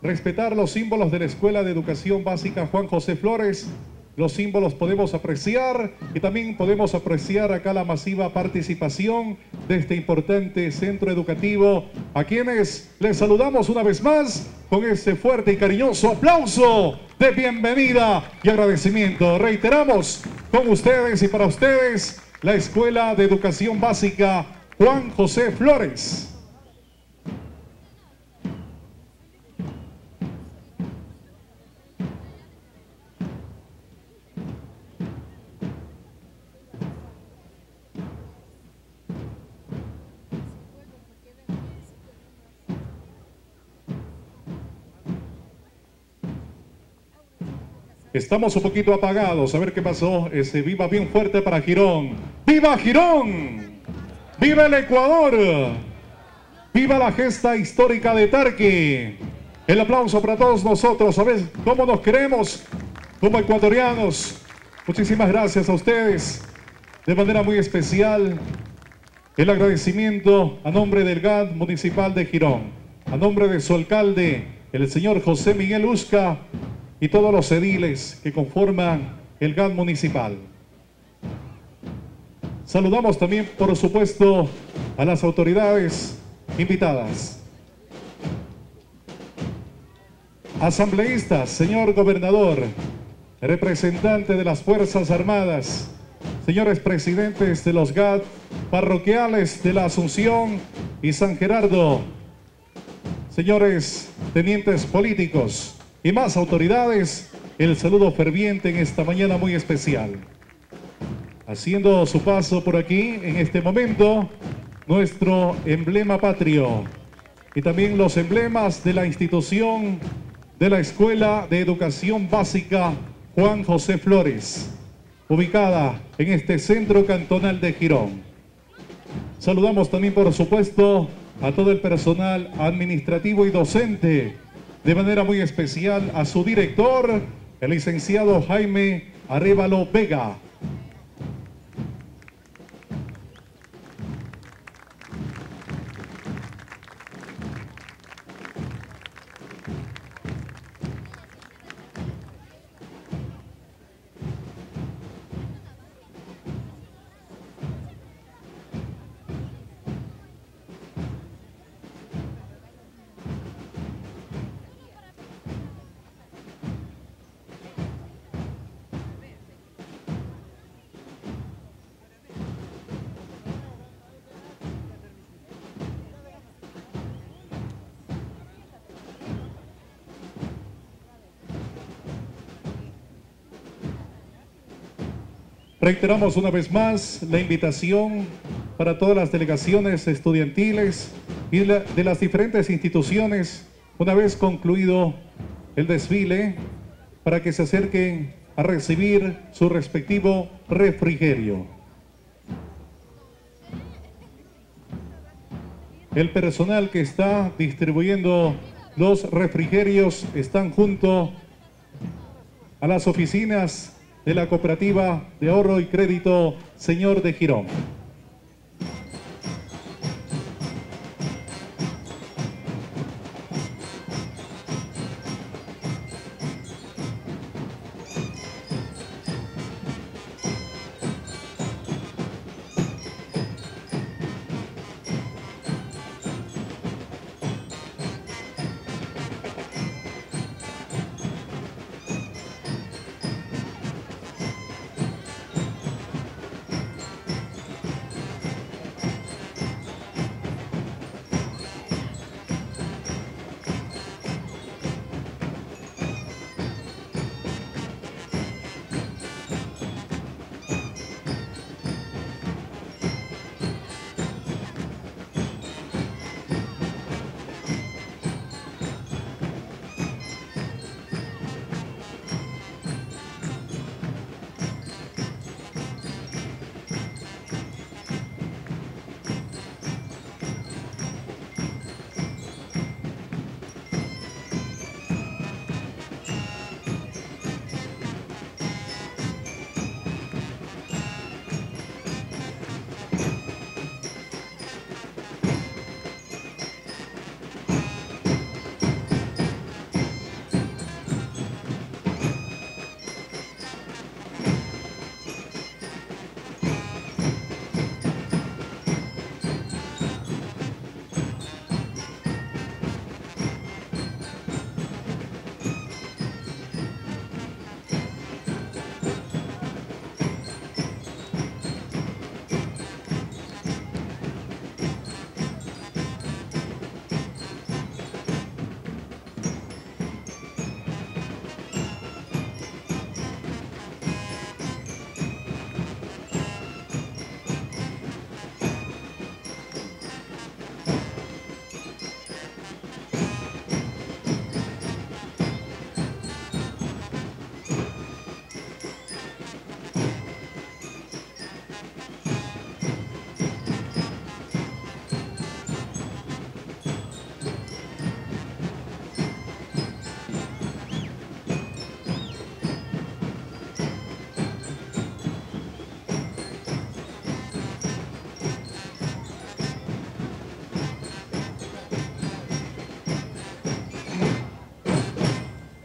Respetar los símbolos de la Escuela de Educación Básica Juan José Flores. Los símbolos podemos apreciar y también podemos apreciar acá la masiva participación de este importante centro educativo, a quienes les saludamos una vez más con este fuerte y cariñoso aplauso de bienvenida y agradecimiento. Reiteramos, con ustedes y para ustedes, la Escuela de Educación Básica Juan José Flores. Estamos un poquito apagados, a ver qué pasó. Ese viva bien fuerte para Girón. ¡Viva Girón! ¡Viva el Ecuador! ¡Viva la gesta histórica de Tarqui! El aplauso para todos nosotros. ¿Sabes cómo nos queremos como ecuatorianos? Muchísimas gracias a ustedes. De manera muy especial, el agradecimiento a nombre del GAD Municipal de Girón, a nombre de su alcalde, el señor José Miguel Usca, y todos los ediles que conforman el GAD municipal. Saludamos también, por supuesto, a las autoridades invitadas. Asambleístas, señor gobernador, representante de las Fuerzas Armadas, señores presidentes de los GAD parroquiales de la Asunción y San Gerardo, señores tenientes políticos y más autoridades, el saludo ferviente en esta mañana muy especial. Haciendo su paso por aquí, en este momento, nuestro emblema patrio y también los emblemas de la institución de la Escuela de Educación Básica Juan José Flores, ubicada en este centro cantonal de Girón. Saludamos también, por supuesto, a todo el personal administrativo y docente, de manera muy especial a su director, el licenciado Jaime Arévalo Vega. Reiteramos una vez más la invitación para todas las delegaciones estudiantiles y de las diferentes instituciones, una vez concluido el desfile, para que se acerquen a recibir su respectivo refrigerio. El personal que está distribuyendo los refrigerios están junto a las oficinas de la Cooperativa de Ahorro y Crédito Señor de Girón.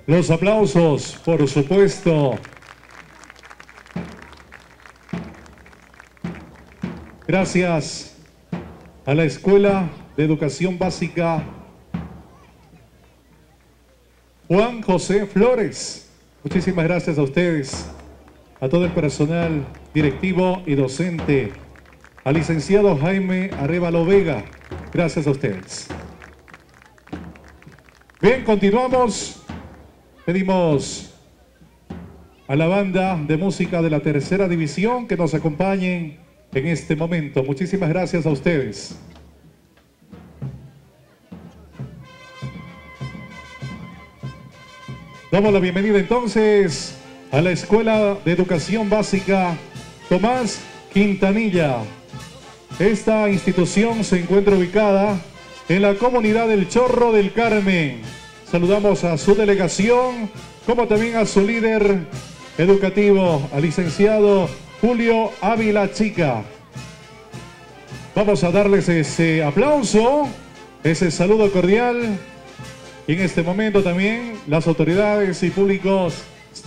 Los aplausos, por supuesto. Gracias a la Escuela de Educación Básica Juan José Flores. Muchísimas gracias a ustedes, a todo el personal directivo y docente, al licenciado Jaime Arévalo Vega. Gracias a ustedes. Bien, continuamos. Pedimos a la banda de música de la tercera división que nos acompañen en este momento. Muchísimas gracias a ustedes. Damos la bienvenida entonces a la Escuela de Educación Básica Tomás Quintanilla. Esta institución se encuentra ubicada en la comunidad del Chorro del Carmen. Saludamos a su delegación, como también a su líder educativo, al licenciado Julio Ávila Chica. Vamos a darles ese aplauso, ese saludo cordial. Y en este momento también las autoridades y públicos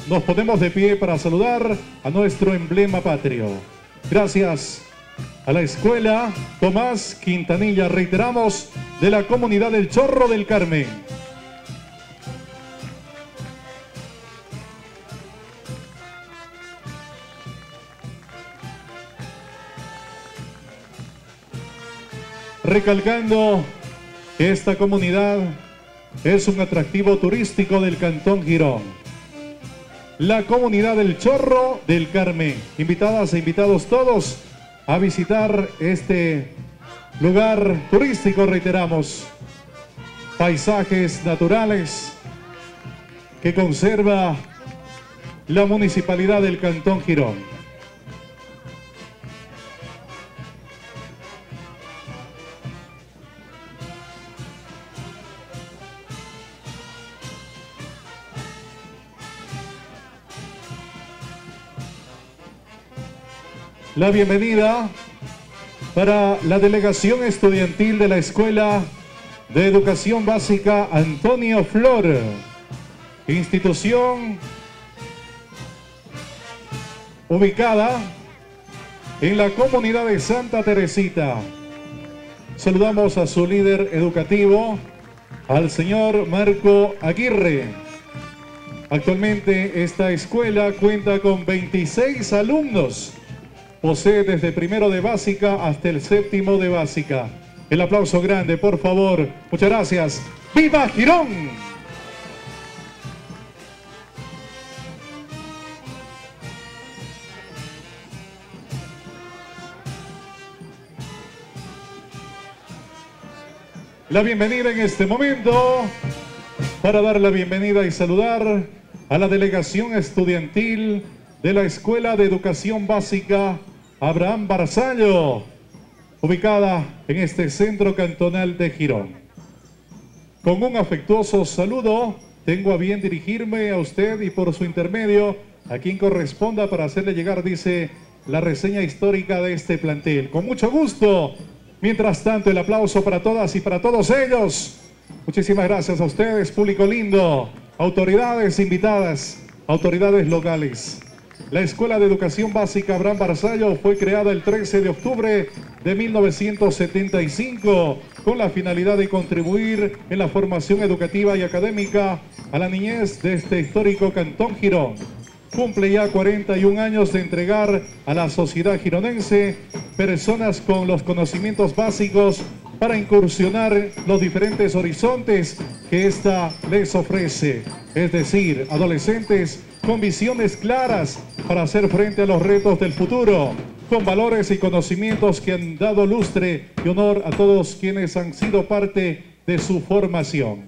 nos ponemos de pie para saludar a nuestro emblema patrio. Gracias a la Escuela Tomás Quintanilla, reiteramos, de la comunidad del Chorro del Carmen. Recalcando que esta comunidad es un atractivo turístico del Cantón Girón. La comunidad del Chorro del Carmen. Invitadas e invitados todos a visitar este lugar turístico, reiteramos. Paisajes naturales que conserva la municipalidad del Cantón Girón. La bienvenida para la delegación estudiantil de la Escuela de Educación Básica Antonio Flor, institución ubicada en la comunidad de Santa Teresita. Saludamos a su líder educativo, al señor Marco Aguirre. Actualmente esta escuela cuenta con 26 alumnos. Posee desde primero de básica hasta el séptimo de básica. El aplauso grande, por favor. Muchas gracias. ¡Viva Girón! La bienvenida en este momento, para dar la bienvenida y saludar a la delegación estudiantil de la Escuela de Educación Básica Abraham Barzallo, ubicada en este centro cantonal de Girón. Con un afectuoso saludo, tengo a bien dirigirme a usted y por su intermedio a quien corresponda para hacerle llegar, dice, la reseña histórica de este plantel. Con mucho gusto. Mientras tanto, el aplauso para todas y para todos ellos. Muchísimas gracias a ustedes, público lindo, autoridades invitadas, autoridades locales. La Escuela de Educación Básica Abraham Barzallo fue creada el 13 de octubre de 1975 con la finalidad de contribuir en la formación educativa y académica a la niñez de este histórico Cantón Girón. Cumple ya 41 años de entregar a la sociedad gironense personas con los conocimientos básicos para incursionar los diferentes horizontes que esta les ofrece, es decir, adolescentes con visiones claras para hacer frente a los retos del futuro, con valores y conocimientos que han dado lustre y honor a todos quienes han sido parte de su formación.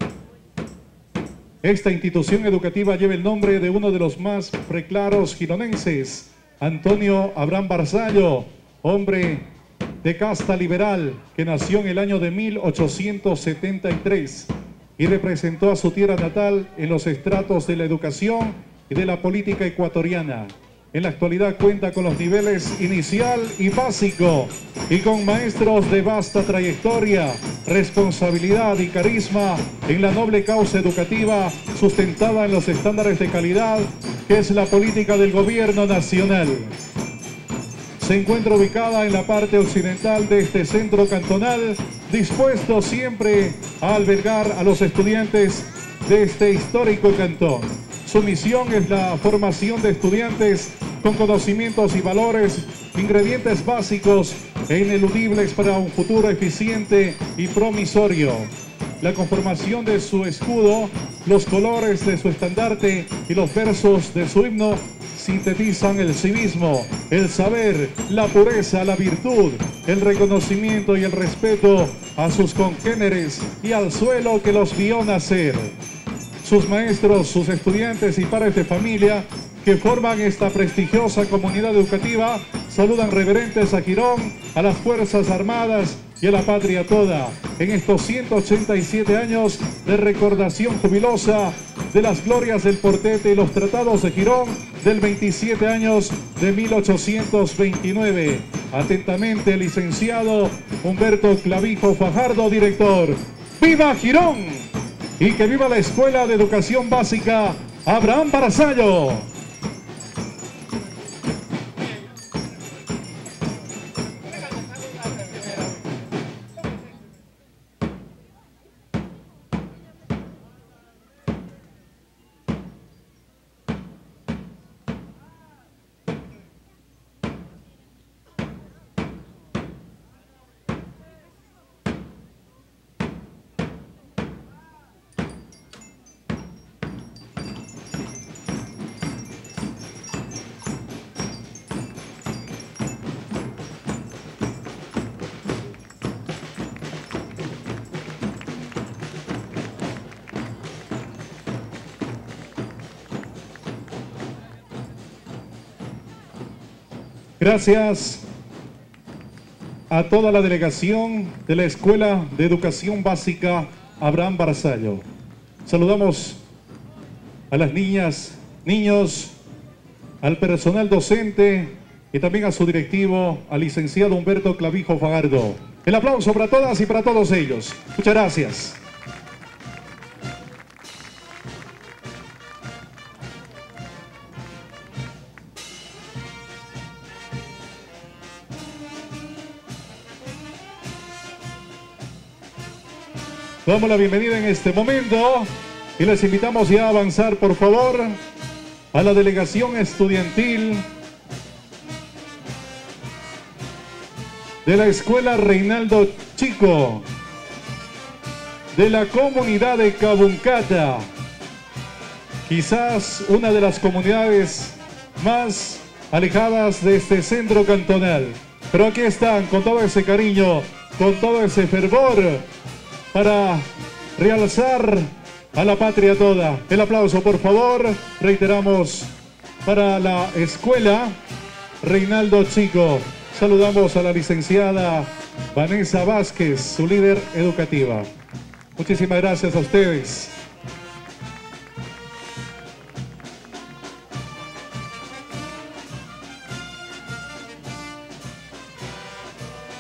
Esta institución educativa lleva el nombre de uno de los más preclaros gironenses, Antonio Abraham Barzallo, hombre de casta liberal que nació en el año de 1873 y representó a su tierra natal en los estratos de la educación y de la política ecuatoriana. En la actualidad cuenta con los niveles inicial y básico y con maestros de vasta trayectoria, responsabilidad y carisma en la noble causa educativa sustentada en los estándares de calidad que es la política del gobierno nacional. Se encuentra ubicada en la parte occidental de este centro cantonal, dispuesto siempre a albergar a los estudiantes de este histórico cantón. Su misión es la formación de estudiantes con conocimientos y valores, ingredientes básicos e ineludibles para un futuro eficiente y promisorio. la conformación de su escudo, los colores de su estandarte y los versos de su himno sintetizan el civismo, el saber, la pureza, la virtud, el reconocimiento y el respeto a sus congéneres y al suelo que los vio nacer. Sus maestros, sus estudiantes y padres de familia que forman esta prestigiosa comunidad educativa saludan reverentes a Girón, a las Fuerzas Armadas y a la patria toda en estos 187 años de recordación jubilosa de las glorias del Portete y los tratados de Girón del 27 años de 1829. Atentamente, licenciado Humberto Clavijo Fajardo, director. ¡Viva Girón! Y que viva la Escuela de Educación Básica Abraham Barzallo. Gracias a toda la delegación de la Escuela de Educación Básica Abraham Barzallo. Saludamos a las niñas, niños, al personal docente y también a su directivo, al licenciado Humberto Clavijo Fajardo. El aplauso para todas y para todos ellos. Muchas gracias. Damos la bienvenida en este momento y les invitamos ya a avanzar, por favor, a la delegación estudiantil de la Escuela Reinaldo Chico de la comunidad de Cabuncata, quizás una de las comunidades más alejadas de este centro cantonal. Pero aquí están con todo ese cariño, con todo ese fervor, para realzar a la patria toda. El aplauso, por favor, reiteramos, para la Escuela Reinaldo Chico. Saludamos a la licenciada Vanessa Vázquez, su líder educativa. Muchísimas gracias a ustedes.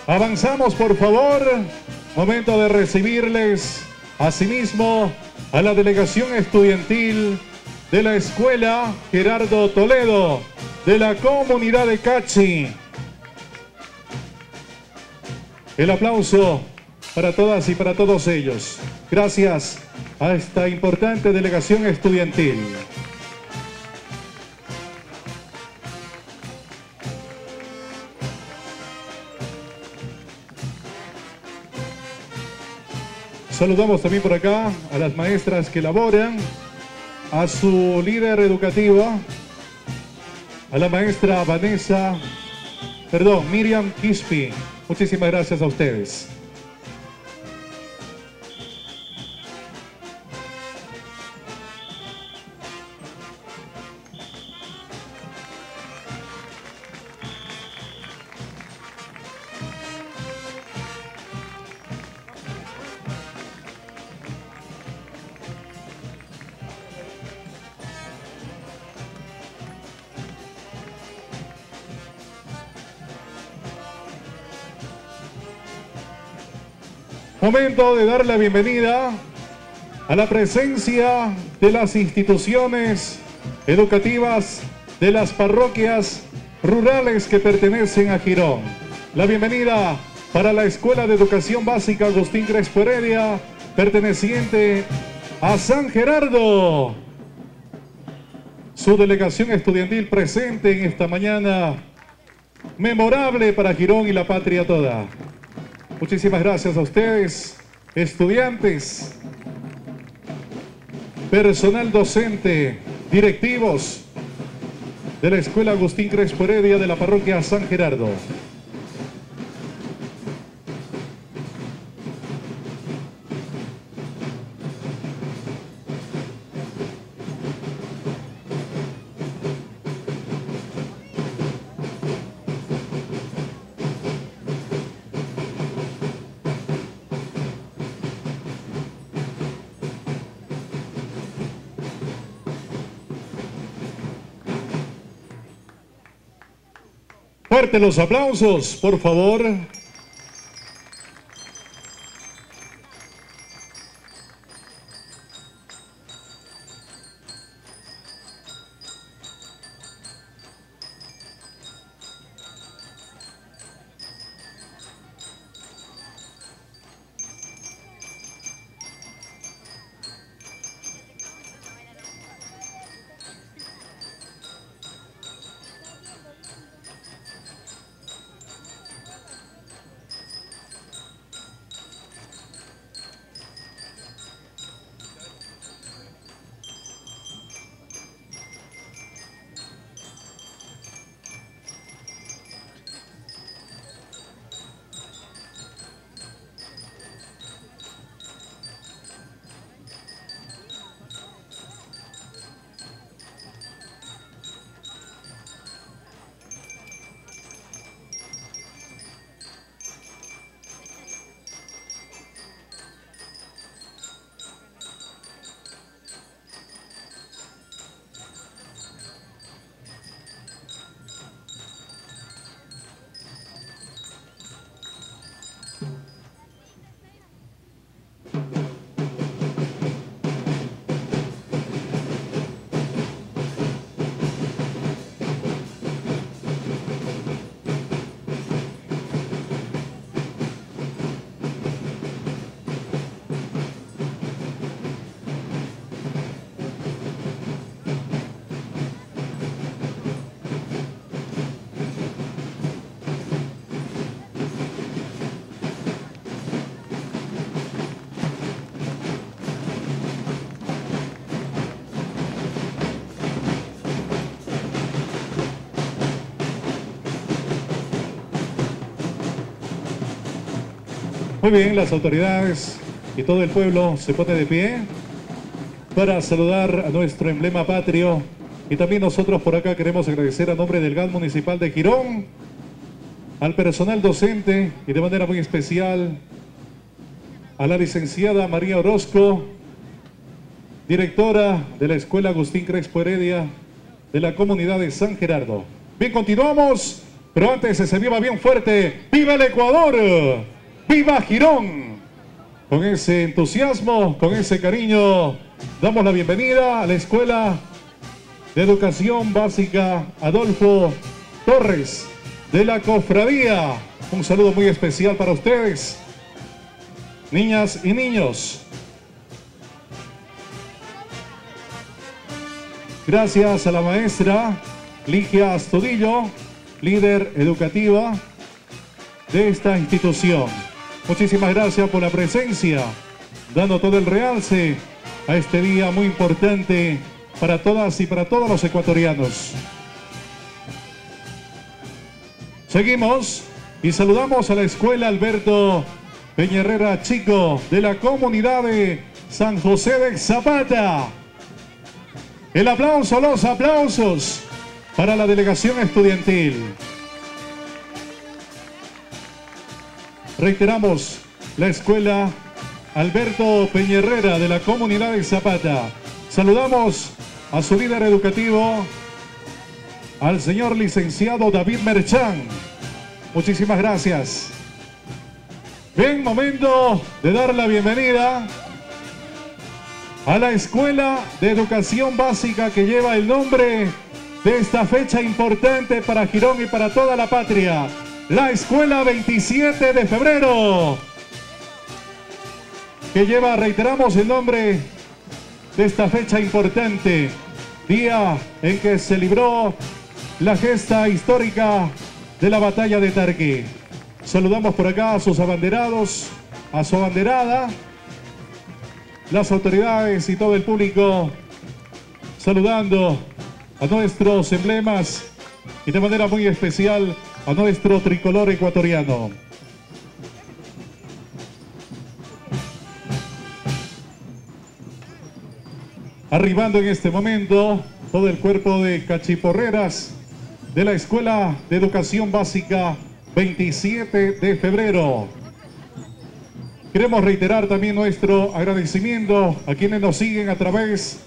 Avanzamos, por favor. Momento de recibirles, asimismo, a la delegación estudiantil de la Escuela Gerardo Toledo, de la comunidad de Cachi. El aplauso para todas y para todos ellos. Gracias a esta importante delegación estudiantil. Saludamos también por acá a las maestras que laboran, a su líder educativa, a la maestra Miriam Quispi. Muchísimas gracias a ustedes. Momento de dar la bienvenida a la presencia de las instituciones educativas de las parroquias rurales que pertenecen a Girón. La bienvenida para la Escuela de Educación Básica Agustín Crespo Heredia, perteneciente a San Gerardo. Su delegación estudiantil presente en esta mañana memorable para Girón y la patria toda. Muchísimas gracias a ustedes. estudiantes, personal docente, directivos de la Escuela Agustín Crespo Heredia de la Parroquia San Gerardo. Fuerte los aplausos, por favor. Muy bien, las autoridades y todo el pueblo se pone de pie para saludar a nuestro emblema patrio. Y también nosotros por acá queremos agradecer a nombre del GAD Municipal de Girón, al personal docente y de manera muy especial a la licenciada María Orozco, directora de la Escuela Agustín Crespo Heredia de la Comunidad de San Gerardo. Bien, continuamos, pero antes se viva bien fuerte. ¡Viva el Ecuador! ¡Viva Girón! Con ese entusiasmo, con ese cariño, damos la bienvenida a la Escuela de Educación Básica Adolfo Torres de la Cofradía. Un saludo muy especial para ustedes, niñas y niños. Gracias a la maestra Ligia Astudillo, líder educativa de esta institución. Muchísimas gracias por la presencia, dando todo el realce a este día muy importante para todas y para todos los ecuatorianos. Seguimos y saludamos a la Escuela Alberto Peñarrera Chico de la Comunidad de San José de Zapata. El aplauso, los aplausos para la delegación estudiantil. Reiteramos, la Escuela Alberto Peñarrera de la Comunidad de Zapata. Saludamos a su líder educativo, al señor licenciado David Merchán. Muchísimas gracias. Bien, momento de dar la bienvenida a la Escuela de Educación Básica que lleva el nombre de esta fecha importante para Girón y para toda la patria. La Escuela 27 de Febrero, que lleva, reiteramos, el nombre de esta fecha importante, día en que se libró la gesta histórica de la batalla de Tarqui. Saludamos por acá a sus abanderados, a su abanderada. Las autoridades y todo el público saludando a nuestros emblemas y de manera muy especial a nuestro tricolor ecuatoriano. Arribando en este momento todo el cuerpo de cachiporreras de la Escuela de Educación Básica 27 de febrero. Queremos reiterar también nuestro agradecimiento a quienes nos siguen a través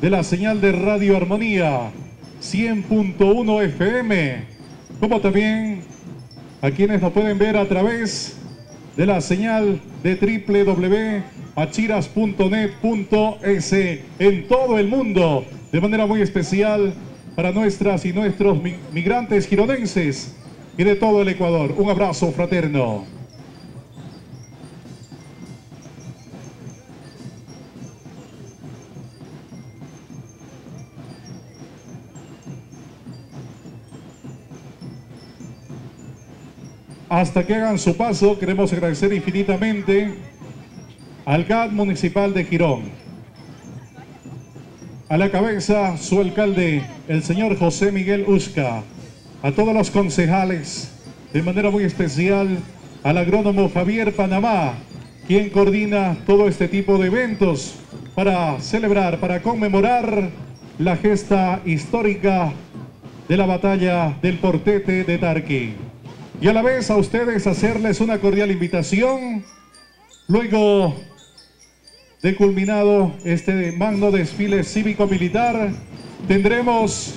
de la señal de Radio Armonía 100.1 FM, como también a quienes nos pueden ver a través de la señal de www.achiras.net.es en todo el mundo, de manera muy especial para nuestras y nuestros migrantes gironenses y de todo el Ecuador. Un abrazo fraterno. Hasta que hagan su paso, queremos agradecer infinitamente al GAD Municipal de Girón. A la cabeza, su alcalde, el señor José Miguel Usca. A todos los concejales, de manera muy especial al agrónomo Javier Panamá, quien coordina todo este tipo de eventos para celebrar, para conmemorar la gesta histórica de la batalla del Portete de Tarqui. Y a la vez a ustedes hacerles una cordial invitación, luego de culminado este magno desfile cívico-militar, tendremos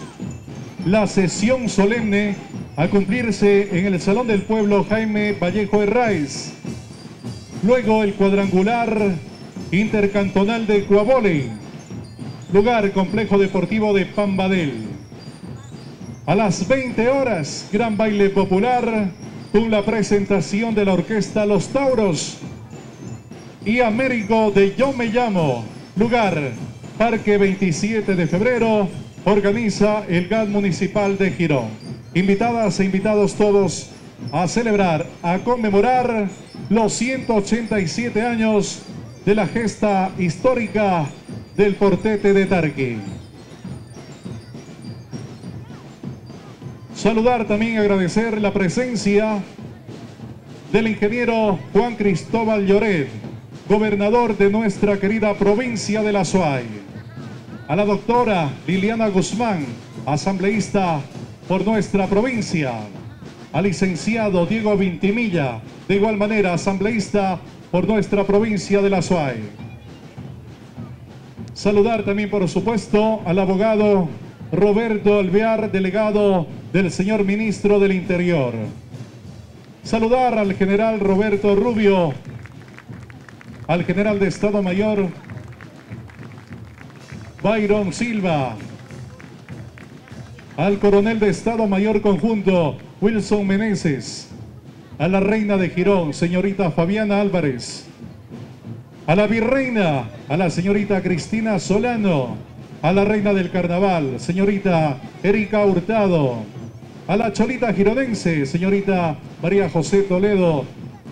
la sesión solemne a cumplirse en el Salón del Pueblo Jaime Vallejo Herráiz. Luego el cuadrangular intercantonal de Cuavoley, lugar complejo deportivo de Pambadel. A las 20 horas, gran baile popular con la presentación de la orquesta Los Tauros y Américo de Yo Me Llamo. Lugar, Parque 27 de Febrero, organiza el GAD Municipal de Girón. Invitadas e invitados todos a celebrar, a conmemorar los 187 años de la gesta histórica del Portete de Tarqui. Saludar también, agradecer la presencia del ingeniero Juan Cristóbal Lloret, gobernador de nuestra querida provincia del Azuay. A la doctora Liliana Guzmán, asambleísta por nuestra provincia. Al licenciado Diego Vintimilla, de igual manera asambleísta por nuestra provincia del Azuay. Saludar también, por supuesto, al abogado Roberto Alvear, delegado del señor Ministro del Interior. Saludar al general Roberto Rubio, al general de Estado Mayor Byron Silva, al coronel de Estado Mayor Conjunto Wilson Meneses, a la reina de Girón, señorita Fabiana Álvarez, a la virreina, a la señorita Cristina Solano, a la reina del carnaval, señorita Erika Hurtado, a la cholita gironense, señorita María José Toledo,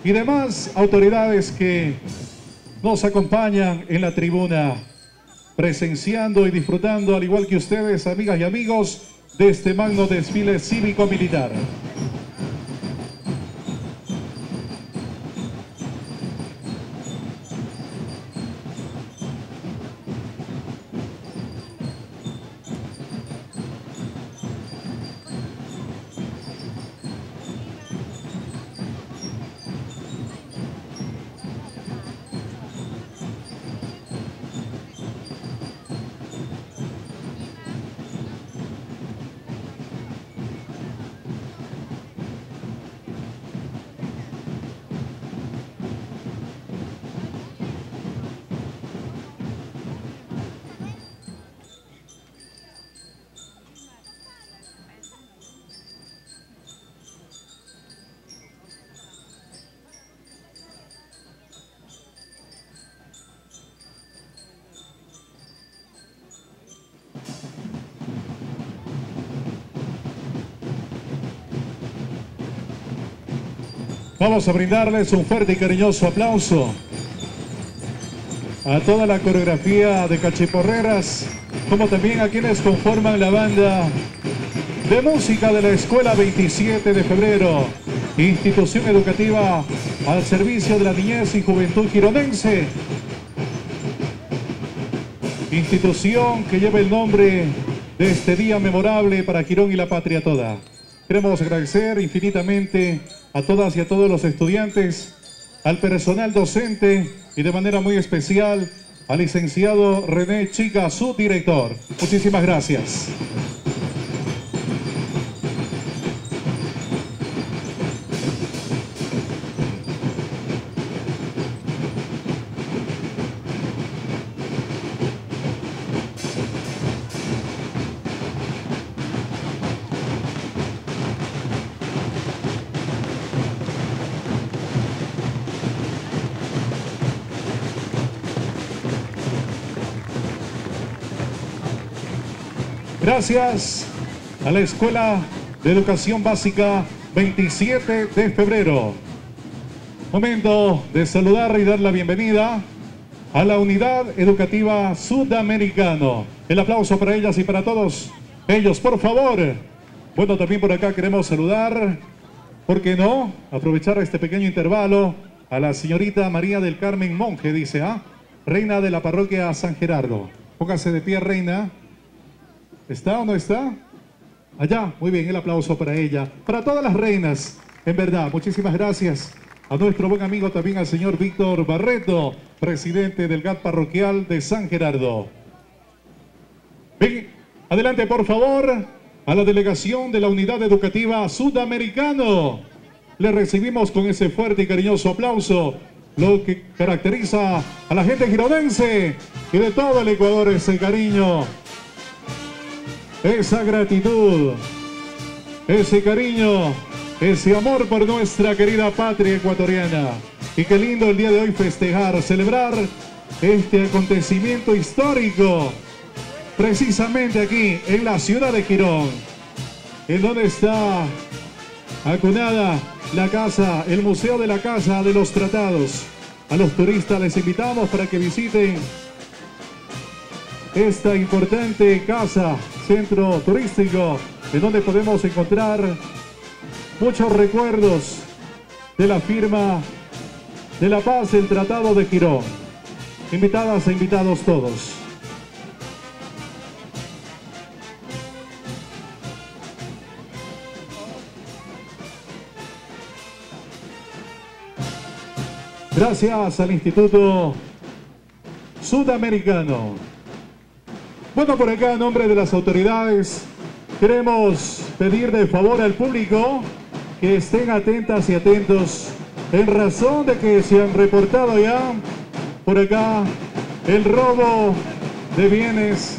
y demás autoridades que nos acompañan en la tribuna, presenciando y disfrutando, al igual que ustedes, amigas y amigos, de este magno desfile cívico-militar. Vamos a brindarles un fuerte y cariñoso aplauso a toda la coreografía de Cachiporreras, como también a quienes conforman la banda de música de la Escuela 27 de Febrero, institución educativa al servicio de la niñez y juventud gironense, institución que lleva el nombre de este día memorable para Girón y la patria toda. Queremos agradecer infinitamente a todas y a todos los estudiantes, al personal docente y de manera muy especial al licenciado René Chica, su director. Muchísimas gracias. Gracias a la Escuela de Educación Básica 27 de Febrero. Momento de saludar y dar la bienvenida a la Unidad Educativa Sudamericano. El aplauso para ellas y para todos ellos, por favor. Bueno, también por acá queremos saludar, ¿por qué no? Aprovechar este pequeño intervalo a la señorita María del Carmen Monge, dice, reina de la parroquia San Gerardo. Póngase de pie, reina. ¿Está o no está? Allá, muy bien, el aplauso para ella. Para todas las reinas, en verdad, muchísimas gracias a nuestro buen amigo también, al señor Víctor Barreto, presidente del GAT parroquial de San Gerardo. Ven, adelante por favor, a la delegación de la Unidad Educativa Sudamericano. Le recibimos con ese fuerte y cariñoso aplauso, lo que caracteriza a la gente gironense y de todo el Ecuador, ese cariño, esa gratitud, ese cariño, ese amor por nuestra querida patria ecuatoriana. Y qué lindo el día de hoy festejar, celebrar este acontecimiento histórico, precisamente aquí en la ciudad de Girón, en donde está acunada la casa, el Museo de la Casa de los Tratados. A los turistas les invitamos para que visiten esta importante casa, centro turístico, en donde podemos encontrar muchos recuerdos de la firma de la paz, el Tratado de Girón. Invitadas e invitados todos. Gracias al Instituto Sudamericano. Bueno, por acá, en nombre de las autoridades, queremos pedir de favor al público que estén atentas y atentos en razón de que se han reportado ya por acá el robo de bienes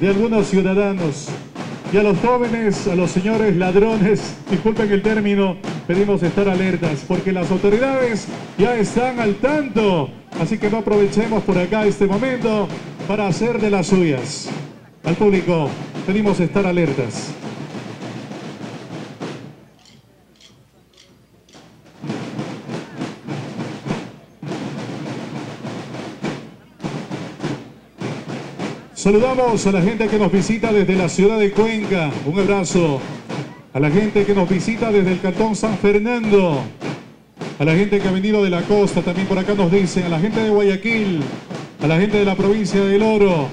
de algunos ciudadanos. Y a los jóvenes, a los señores ladrones, disculpen el término, pedimos estar alertas porque las autoridades ya están al tanto. Así que no aprovechemos por acá este momento para hacer de las suyas. Al público pedimos estar alertas. Saludamos a la gente que nos visita desde la ciudad de Cuenca. Un abrazo a la gente que nos visita desde el cantón San Fernando. A la gente que ha venido de la costa, también por acá nos dicen. A la gente de Guayaquil. A la gente de la provincia del Oro,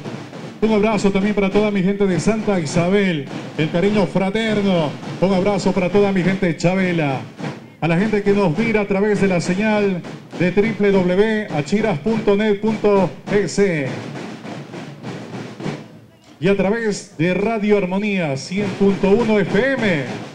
un abrazo también para toda mi gente de Santa Isabel, el cariño fraterno, un abrazo para toda mi gente de Chavela, a la gente que nos mira a través de la señal de www.achiras.net.es y a través de Radio Armonía 100.1 FM.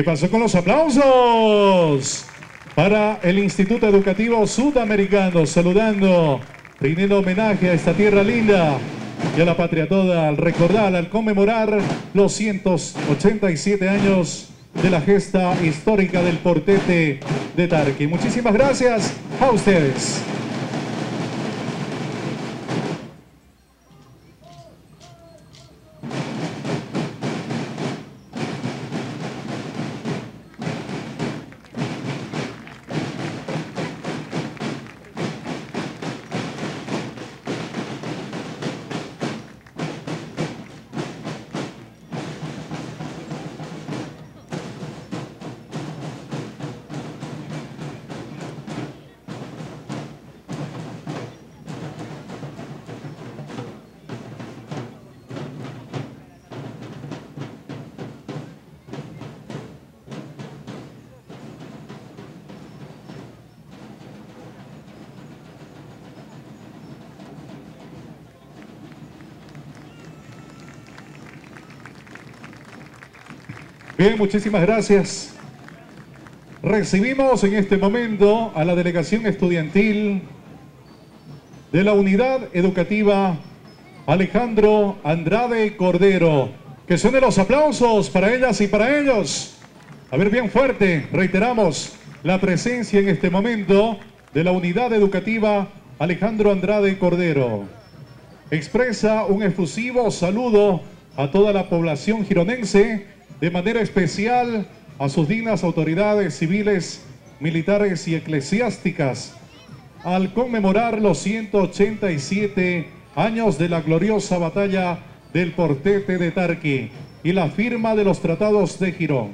¿Qué pasó con los aplausos? Para el Instituto Educativo Sudamericano, saludando, rindiendo homenaje a esta tierra linda y a la patria toda, al recordar, al conmemorar los 187 años de la gesta histórica del Portete de Tarqui. Muchísimas gracias a ustedes. Bien, muchísimas gracias. Recibimos en este momento a la delegación estudiantil de la Unidad Educativa Alejandro Andrade Cordero. Que suenen los aplausos para ellas y para ellos. A ver, bien fuerte, reiteramos la presencia en este momento de la Unidad Educativa Alejandro Andrade Cordero. Expresa un efusivo saludo a toda la población gironense, de manera especial a sus dignas autoridades civiles, militares y eclesiásticas, al conmemorar los 187 años de la gloriosa batalla del Portete de Tarqui y la firma de los tratados de Girón.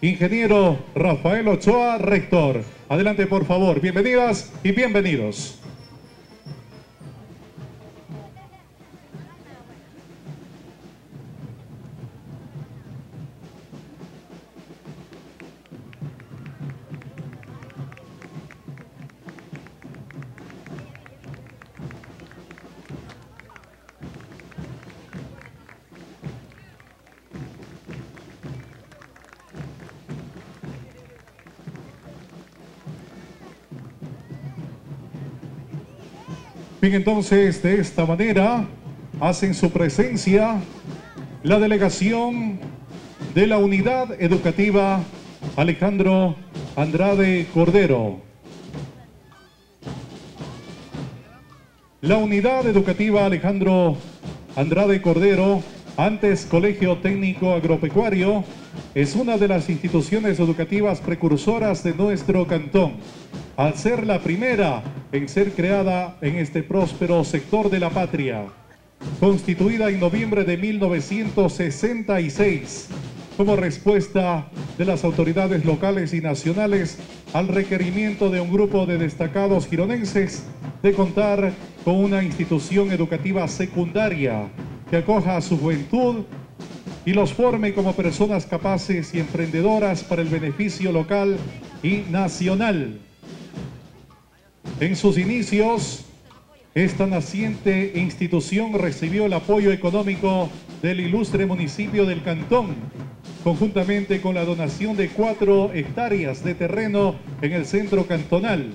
Ingeniero Rafael Ochoa, rector. Adelante, por favor. Bienvenidas y bienvenidos. Bien, entonces, de esta manera, hacen su presencia la delegación de la Unidad Educativa Alejandro Andrade Cordero. La Unidad Educativa Alejandro Andrade Cordero, antes Colegio Técnico Agropecuario, es una de las instituciones educativas precursoras de nuestro cantón, al ser la primera en ser creada en este próspero sector de la patria. Constituida en noviembre de 1966 como respuesta de las autoridades locales y nacionales al requerimiento de un grupo de destacados gironenses de contar con una institución educativa secundaria que acoja a su juventud y los forme como personas capaces y emprendedoras para el beneficio local y nacional. En sus inicios, esta naciente institución recibió el apoyo económico del ilustre municipio del Cantón, conjuntamente con la donación de 4 hectáreas de terreno en el centro cantonal,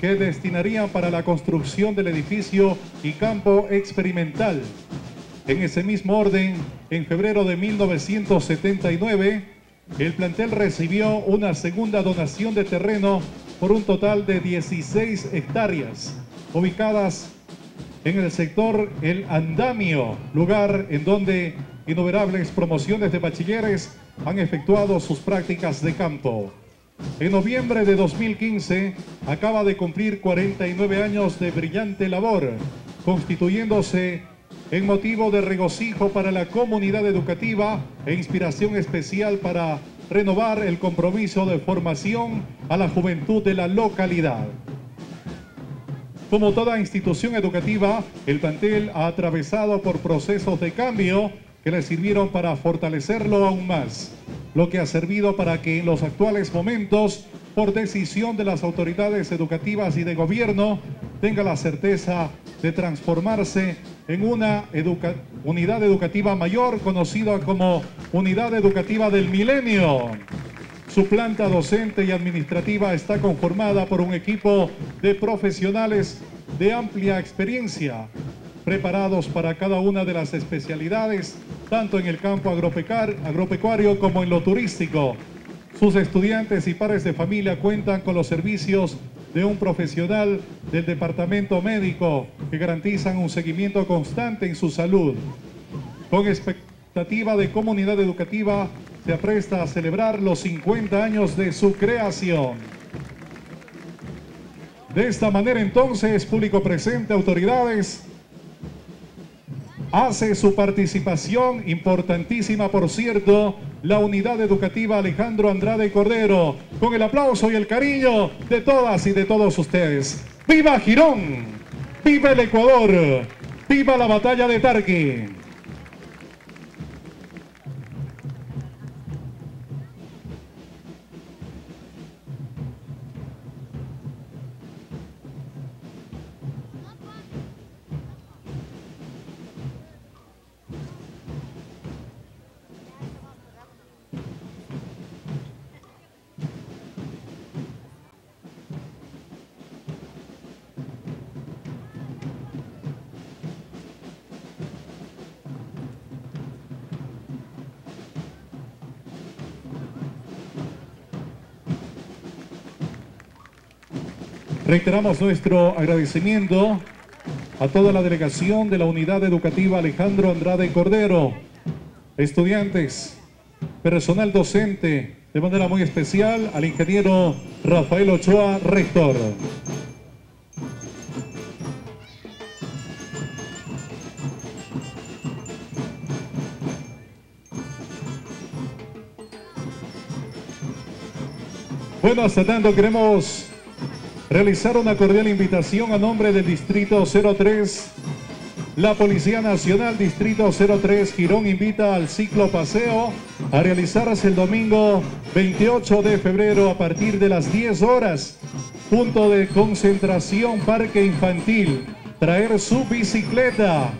que destinarían para la construcción del edificio y campo experimental. En ese mismo orden, en febrero de 1979, el plantel recibió una segunda donación de terreno por un total de 16 hectáreas, ubicadas en el sector El Andamio, lugar en donde innumerables promociones de bachilleres han efectuado sus prácticas de campo. En noviembre de 2015, acaba de cumplir 49 años de brillante labor, constituyéndose en motivo de regocijo para la comunidad educativa e inspiración especial para renovar el compromiso de formación a la juventud de la localidad. Como toda institución educativa, el plantel ha atravesado por procesos de cambio que le sirvieron para fortalecerlo aún más, lo que ha servido para que en los actuales momentos, por decisión de las autoridades educativas y de gobierno, tenga la certeza de transformarse en una unidad educativa mayor, conocida como Unidad Educativa del Milenio. Su planta docente y administrativa está conformada por un equipo de profesionales de amplia experiencia, preparados para cada una de las especialidades, tanto en el campo agropecuario como en lo turístico. Sus estudiantes y padres de familia cuentan con los servicios de un profesional del departamento médico que garantizan un seguimiento constante en su salud. Con expectativa de comunidad educativa, se apresta a celebrar los 50 años de su creación. De esta manera entonces, público presente, autoridades, hace su participación, importantísima por cierto, la unidad educativa Alejandro Andrade Cordero, con el aplauso y el cariño de todas y de todos ustedes. ¡Viva Girón! ¡Viva el Ecuador! ¡Viva la batalla de Tarqui! Reiteramos nuestro agradecimiento a toda la delegación de la Unidad Educativa Alejandro Andrade Cordero, estudiantes, personal docente, de manera muy especial al ingeniero Rafael Ochoa, rector. Bueno, hasta tanto queremos realizar una cordial invitación a nombre del Distrito 03. La Policía Nacional Distrito 03 Girón invita al ciclo paseo a realizarse el domingo 28 de febrero a partir de las 10 horas. Punto de concentración Parque Infantil. Traer su bicicleta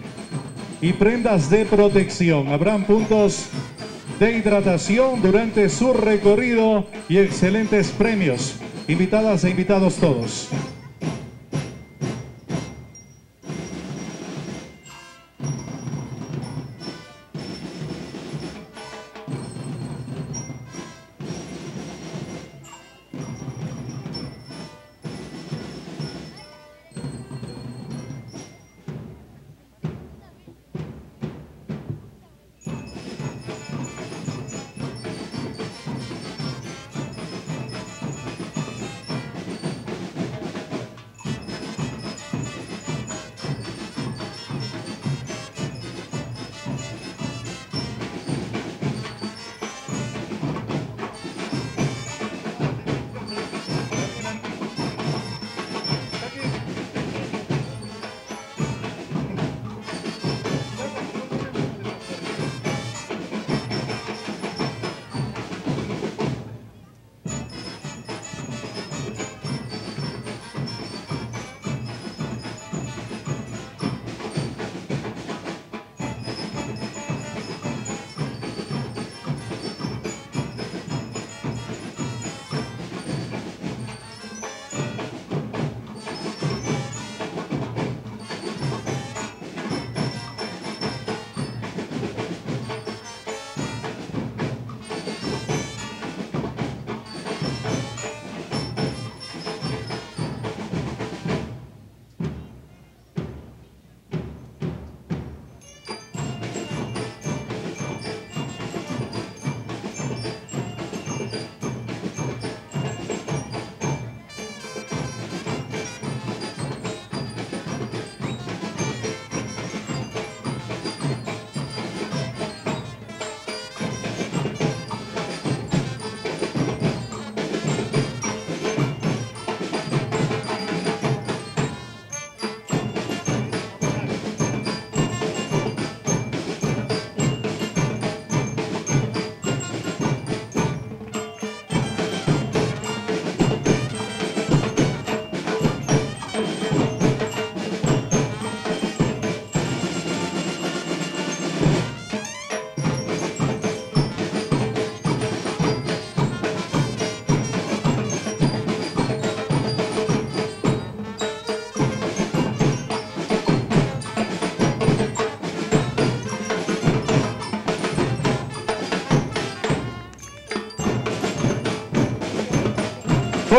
y prendas de protección. Habrán puntos de hidratación durante su recorrido y excelentes premios. Invitadas e invitados todos.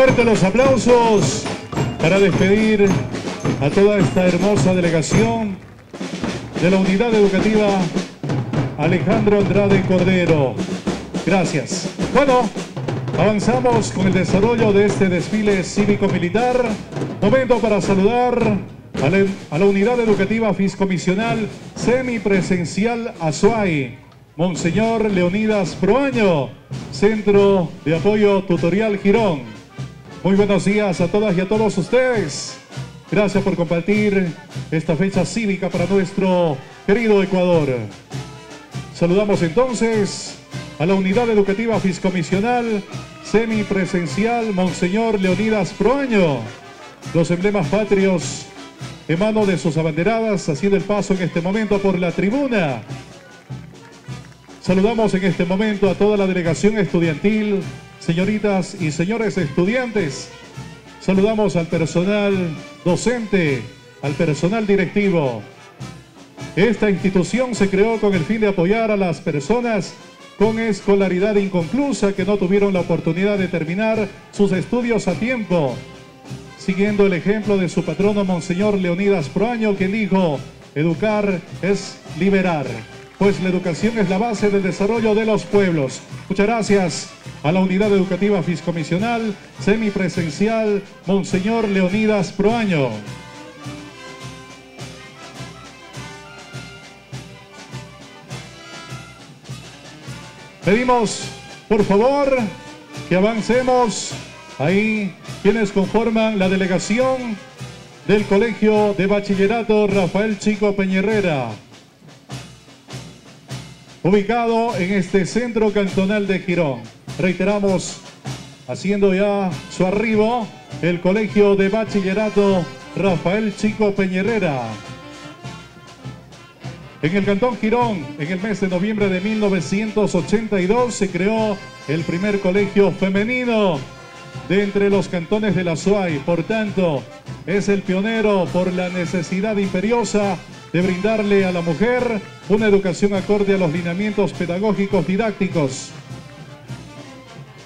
fuerte los aplausos para despedir a toda esta hermosa delegación de la Unidad Educativa Alejandro Andrade Cordero. Gracias. Bueno, avanzamos con el desarrollo de este desfile cívico-militar. Momento para saludar a la Unidad Educativa Fiscomisional Semipresencial Azuay, Monseñor Leonidas Proaño, Centro de Apoyo Tutorial Girón. Muy buenos días a todas y a todos ustedes. Gracias por compartir esta fecha cívica para nuestro querido Ecuador. Saludamos entonces a la Unidad Educativa Fiscomisional Semipresencial Monseñor Leonidas Proaño. Los emblemas patrios en mano de sus abanderadas, haciendo el paso en este momento por la tribuna. Saludamos en este momento a toda la delegación estudiantil, señoritas y señores estudiantes. Saludamos al personal docente, al personal directivo. Esta institución se creó con el fin de apoyar a las personas con escolaridad inconclusa que no tuvieron la oportunidad de terminar sus estudios a tiempo, siguiendo el ejemplo de su patrono Monseñor Leonidas Proaño, quien dijo: educar es liberar, pues la educación es la base del desarrollo de los pueblos. Muchas gracias a la Unidad Educativa Fiscomisional Semipresencial Monseñor Leonidas Proaño. Pedimos, por favor, que avancemos ahí quienes conforman la delegación del Colegio de Bachillerato Rafael Chico Peñerrera, ubicado en este centro cantonal de Girón. Reiteramos, haciendo ya su arribo, el Colegio de Bachillerato Rafael Chico Peñerrera. En el Cantón Girón, en el mes de noviembre de 1982, se creó el primer colegio femenino de entre los cantones de la Azuay. Por tanto, es el pionero por la necesidad imperiosa de brindarle a la mujer una educación acorde a los lineamientos pedagógicos didácticos.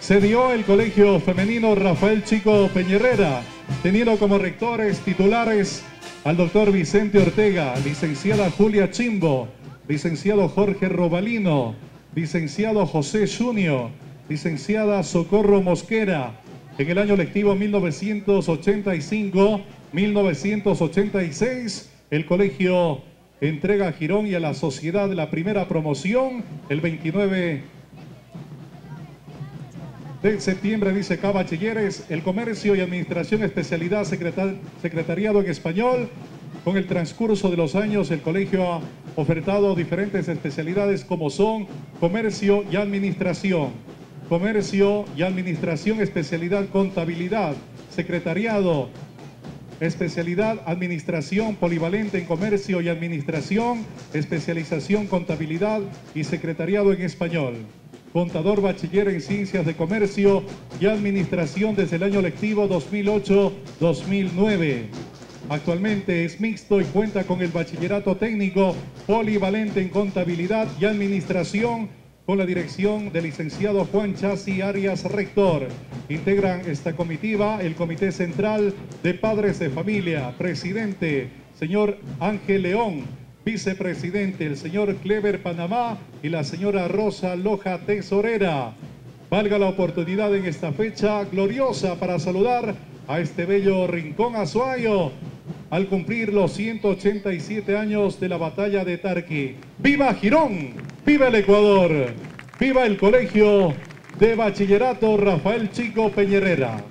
Se dio el colegio femenino Rafael Chico Peñerrera, teniendo como rectores titulares al doctor Vicente Ortega, licenciada Julia Chimbo, licenciado Jorge Robalino, licenciado José Junio, licenciada Socorro Mosquera. En el año lectivo 1985-1986, el colegio entrega a Girón y a la sociedad la primera promoción el 29 de septiembre, dice acá, bachilleres, el comercio y administración, especialidad secretariado en español. Con el transcurso de los años, el colegio ha ofertado diferentes especialidades como son comercio y administración. Comercio y administración, especialidad contabilidad, secretariado, especialidad administración, polivalente en comercio y administración, especialización contabilidad y secretariado en español. Contador bachiller en Ciencias de Comercio y Administración desde el año lectivo 2008-2009. Actualmente es mixto y cuenta con el bachillerato técnico polivalente en Contabilidad y Administración con la dirección del licenciado Juan Chassi Arias, rector. Integran esta comitiva el Comité Central de Padres de Familia, presidente, señor Ángel León, vicepresidente, el señor Clever Panamá y la señora Rosa Loja, tesorera. Valga la oportunidad en esta fecha gloriosa para saludar a este bello rincón azuayo al cumplir los 187 años de la batalla de Tarqui. ¡Viva Girón! ¡Viva el Ecuador! ¡Viva el Colegio de Bachillerato Rafael Chico Peñerrera!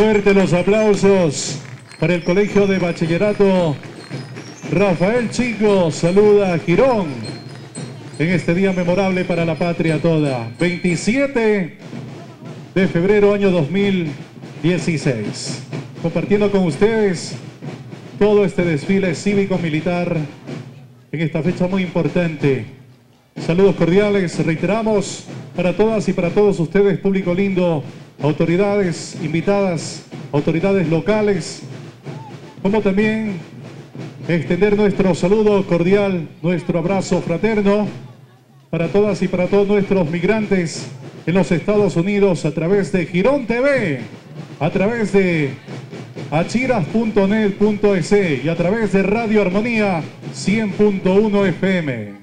Fuerte los aplausos para el Colegio de Bachillerato Rafael Chico. Saluda a Girón en este día memorable para la patria toda. 27 de febrero año 2016. Compartiendo con ustedes todo este desfile cívico-militar en esta fecha muy importante. Saludos cordiales, reiteramos, para todas y para todos ustedes, público lindo, autoridades invitadas, autoridades locales, como también extender nuestro saludo cordial, nuestro abrazo fraterno para todas y para todos nuestros migrantes en los Estados Unidos a través de Girón TV, a través de achiras.net.es y a través de Radio Armonía 100.1 FM.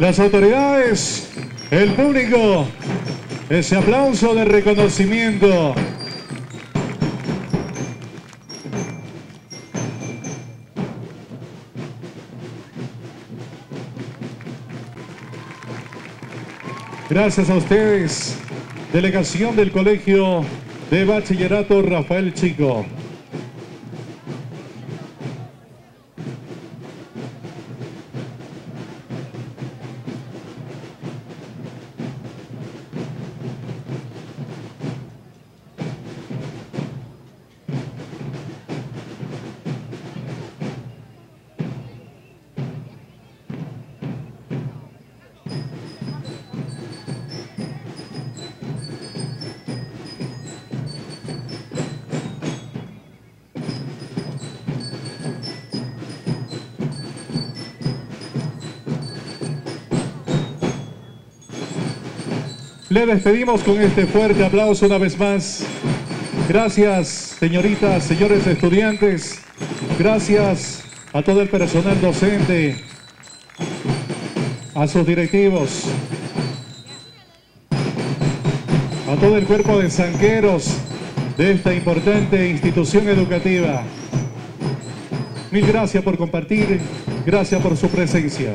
Las autoridades, el público, ese aplauso de reconocimiento. Gracias a ustedes, delegación del Colegio de Bachillerato Rafael Chico. Le despedimos con este fuerte aplauso una vez más. Gracias, señoritas, señores estudiantes. Gracias a todo el personal docente, a sus directivos, a todo el cuerpo de zanqueros de esta importante institución educativa. Mil gracias por compartir, gracias por su presencia.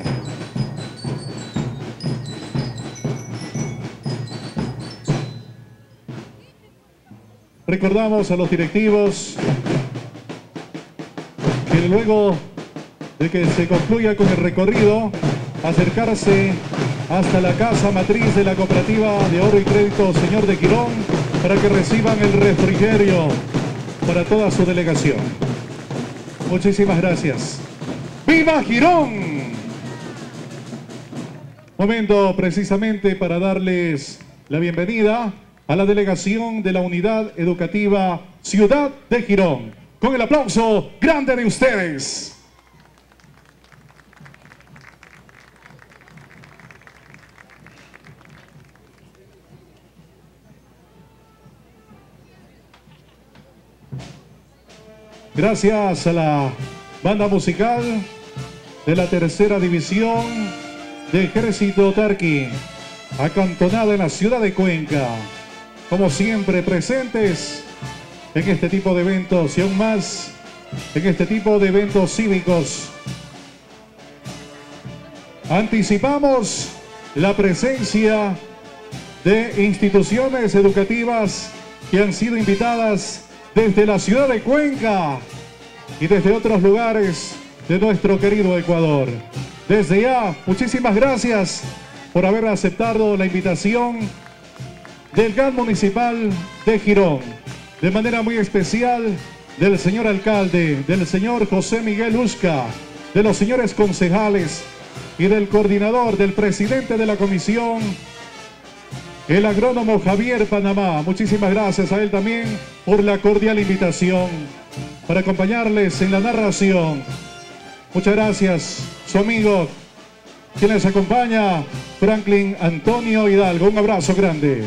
Recordamos a los directivos que luego de que se concluya con el recorrido, acercarse hasta la casa matriz de la Cooperativa de Oro y Crédito Señor de Girón para que reciban el refrigerio para toda su delegación. Muchísimas gracias. ¡Viva Girón! Momento precisamente para darles la bienvenida a la delegación de la Unidad Educativa Ciudad de Girón. Con el aplauso grande de ustedes. Gracias a la banda musical de la Tercera División de Ejército Tarqui, acantonada en la ciudad de Cuenca. Como siempre, presentes en este tipo de eventos y aún más en este tipo de eventos cívicos. Anticipamos la presencia de instituciones educativas que han sido invitadas desde la ciudad de Cuenca y desde otros lugares de nuestro querido Ecuador. Desde ya, muchísimas gracias por haber aceptado la invitación del GAN Municipal de Girón, de manera muy especial del señor alcalde, del señor José Miguel Usca, de los señores concejales y del coordinador, del presidente de la comisión, el agrónomo Javier Panamá. Muchísimas gracias a él también por la cordial invitación para acompañarles en la narración. Muchas gracias, su amigo, quien les acompaña, Franklin Antonio Hidalgo. Un abrazo grande.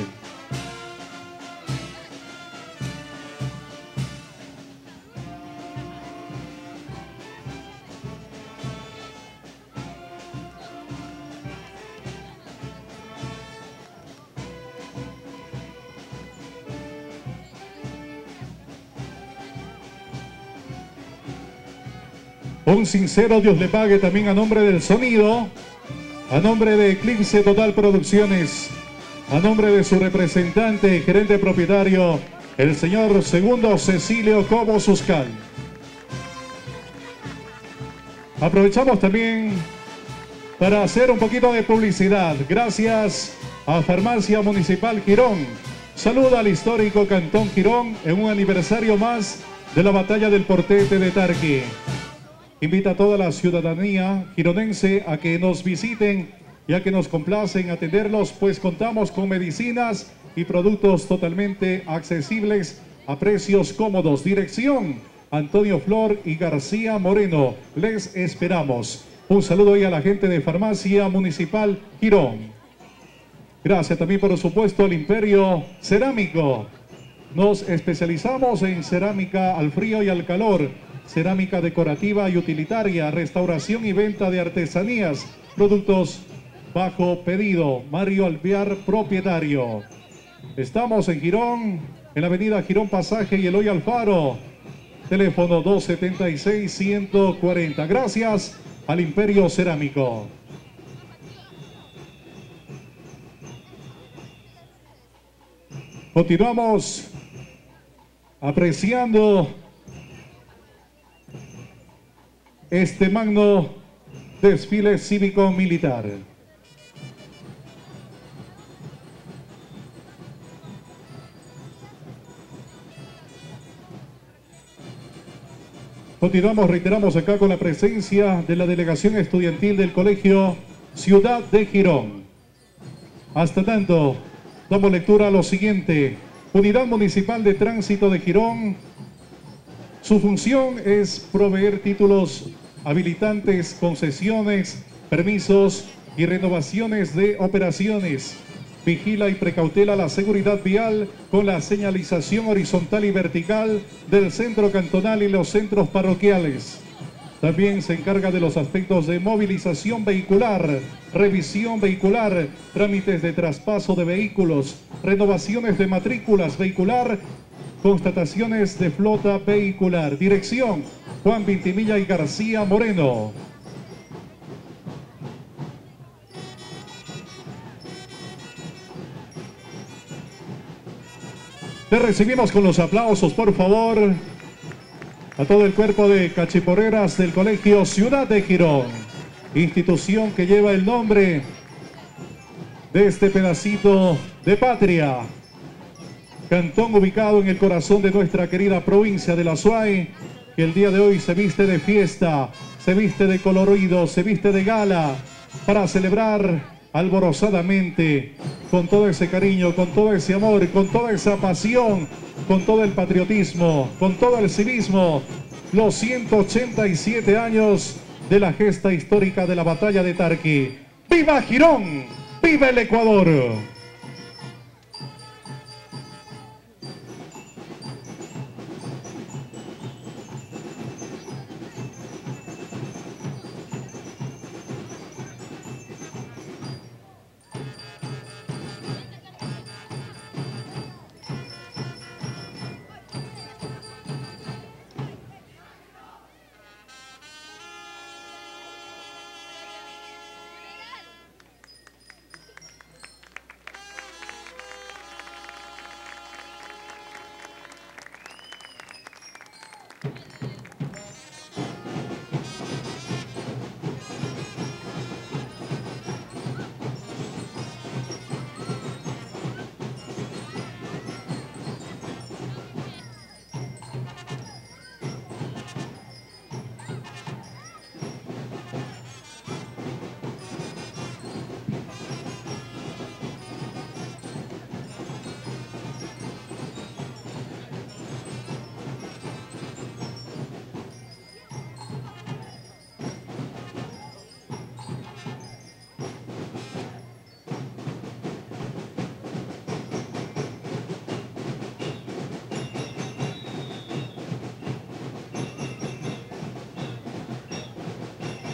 Un sincero Dios le pague también a nombre del sonido, a nombre de Eclipse Total Producciones, a nombre de su representante y gerente propietario, el señor Segundo Cecilio Cobo Suscal. Aprovechamos también para hacer un poquito de publicidad. Gracias a Farmacia Municipal Girón. Saluda al histórico Cantón Girón en un aniversario más de la batalla del Portete de Tarqui. Invita a toda la ciudadanía gironense a que nos visiten y a que nos complacen atenderlos, pues contamos con medicinas y productos totalmente accesibles a precios cómodos. Dirección Antonio Flor y García Moreno. Les esperamos. Un saludo hoy a la gente de Farmacia Municipal Girón. Gracias también, por supuesto, al Imperio Cerámico. Nos especializamos en cerámica al frío y al calor, cerámica decorativa y utilitaria, restauración y venta de artesanías, productos bajo pedido. Mario Alvear, propietario. Estamos en Girón, en la avenida Girón Pasaje y Eloy Alfaro, teléfono 276-140. Gracias al Imperio Cerámico. Continuamos apreciando este magno desfile cívico-militar. Continuamos, reiteramos acá con la presencia de la delegación estudiantil del Colegio Ciudad de Girón. Hasta tanto, damos lectura a lo siguiente. Unidad Municipal de Tránsito de Girón. Su función es proveer títulos habilitantes, concesiones, permisos y renovaciones de operaciones. Vigila y precautela la seguridad vial con la señalización horizontal y vertical del centro cantonal y los centros parroquiales. También se encarga de los aspectos de movilización vehicular, revisión vehicular, trámites de traspaso de vehículos, renovaciones de matrículas vehicular, constataciones de flota vehicular. Dirección Juan Vintimilla y García Moreno. Te recibimos con los aplausos, por favor, a todo el cuerpo de cachiporreras del Colegio Ciudad de Girón, institución que lleva el nombre de este pedacito de patria. Cantón ubicado en el corazón de nuestra querida provincia del Azuay, que el día de hoy se viste de fiesta, se viste de colorido, se viste de gala, para celebrar alborozadamente, con todo ese cariño, con todo ese amor, con toda esa pasión, con todo el patriotismo, con todo el civismo, los 187 años de la gesta histórica de la batalla de Tarqui. ¡Viva Girón! ¡Viva el Ecuador!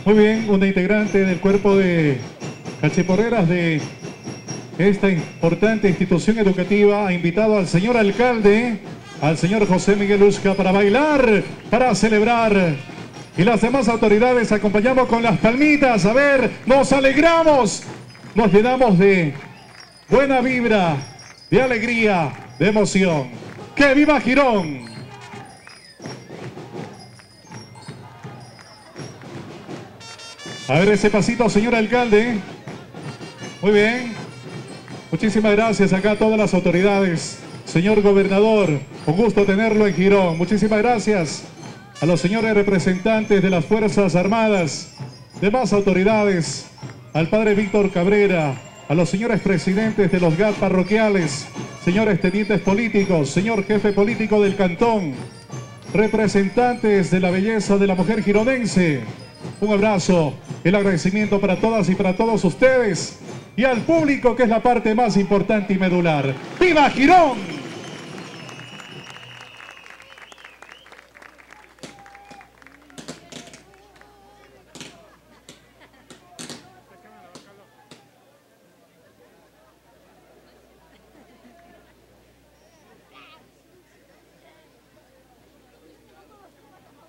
Muy bien, una integrante del cuerpo de cachiporreras de esta importante institución educativa ha invitado al señor alcalde, al señor José Miguel Usca, para bailar, para celebrar. Y las demás autoridades acompañamos con las palmitas. A ver, nos alegramos, nos llenamos de buena vibra, de alegría, de emoción. ¡Que viva Girón! A ver ese pasito, señor alcalde. Muy bien. Muchísimas gracias acá a todas las autoridades. Señor gobernador, un gusto tenerlo en Girón. Muchísimas gracias a los señores representantes de las Fuerzas Armadas, demás autoridades, al padre Víctor Cabrera, a los señores presidentes de los GAT parroquiales, señores tenientes políticos, señor jefe político del cantón, representantes de la belleza de la mujer gironense. Un abrazo, el agradecimiento para todas y para todos ustedes y al público, que es la parte más importante y medular. ¡Viva Girón!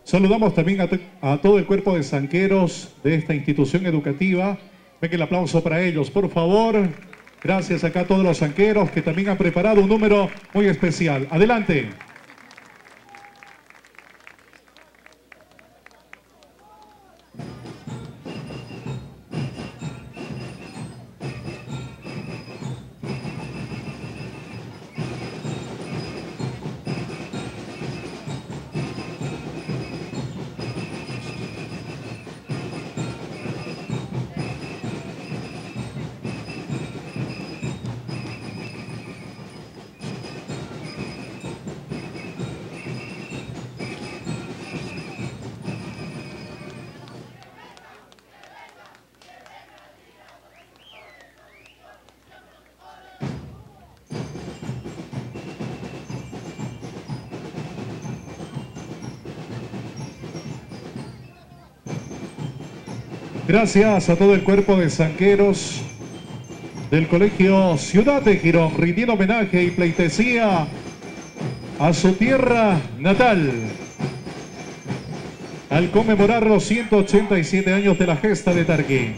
Saludamos también a todo el cuerpo de zanqueros de esta institución educativa. Ven que el aplauso para ellos, por favor. Gracias acá a todos los zanqueros que también han preparado un número muy especial. Adelante. Gracias a todo el cuerpo de zanqueros del Colegio Ciudad de Girón, rindiendo homenaje y pleitesía a su tierra natal, al conmemorar los 187 años de la gesta de Tarqui.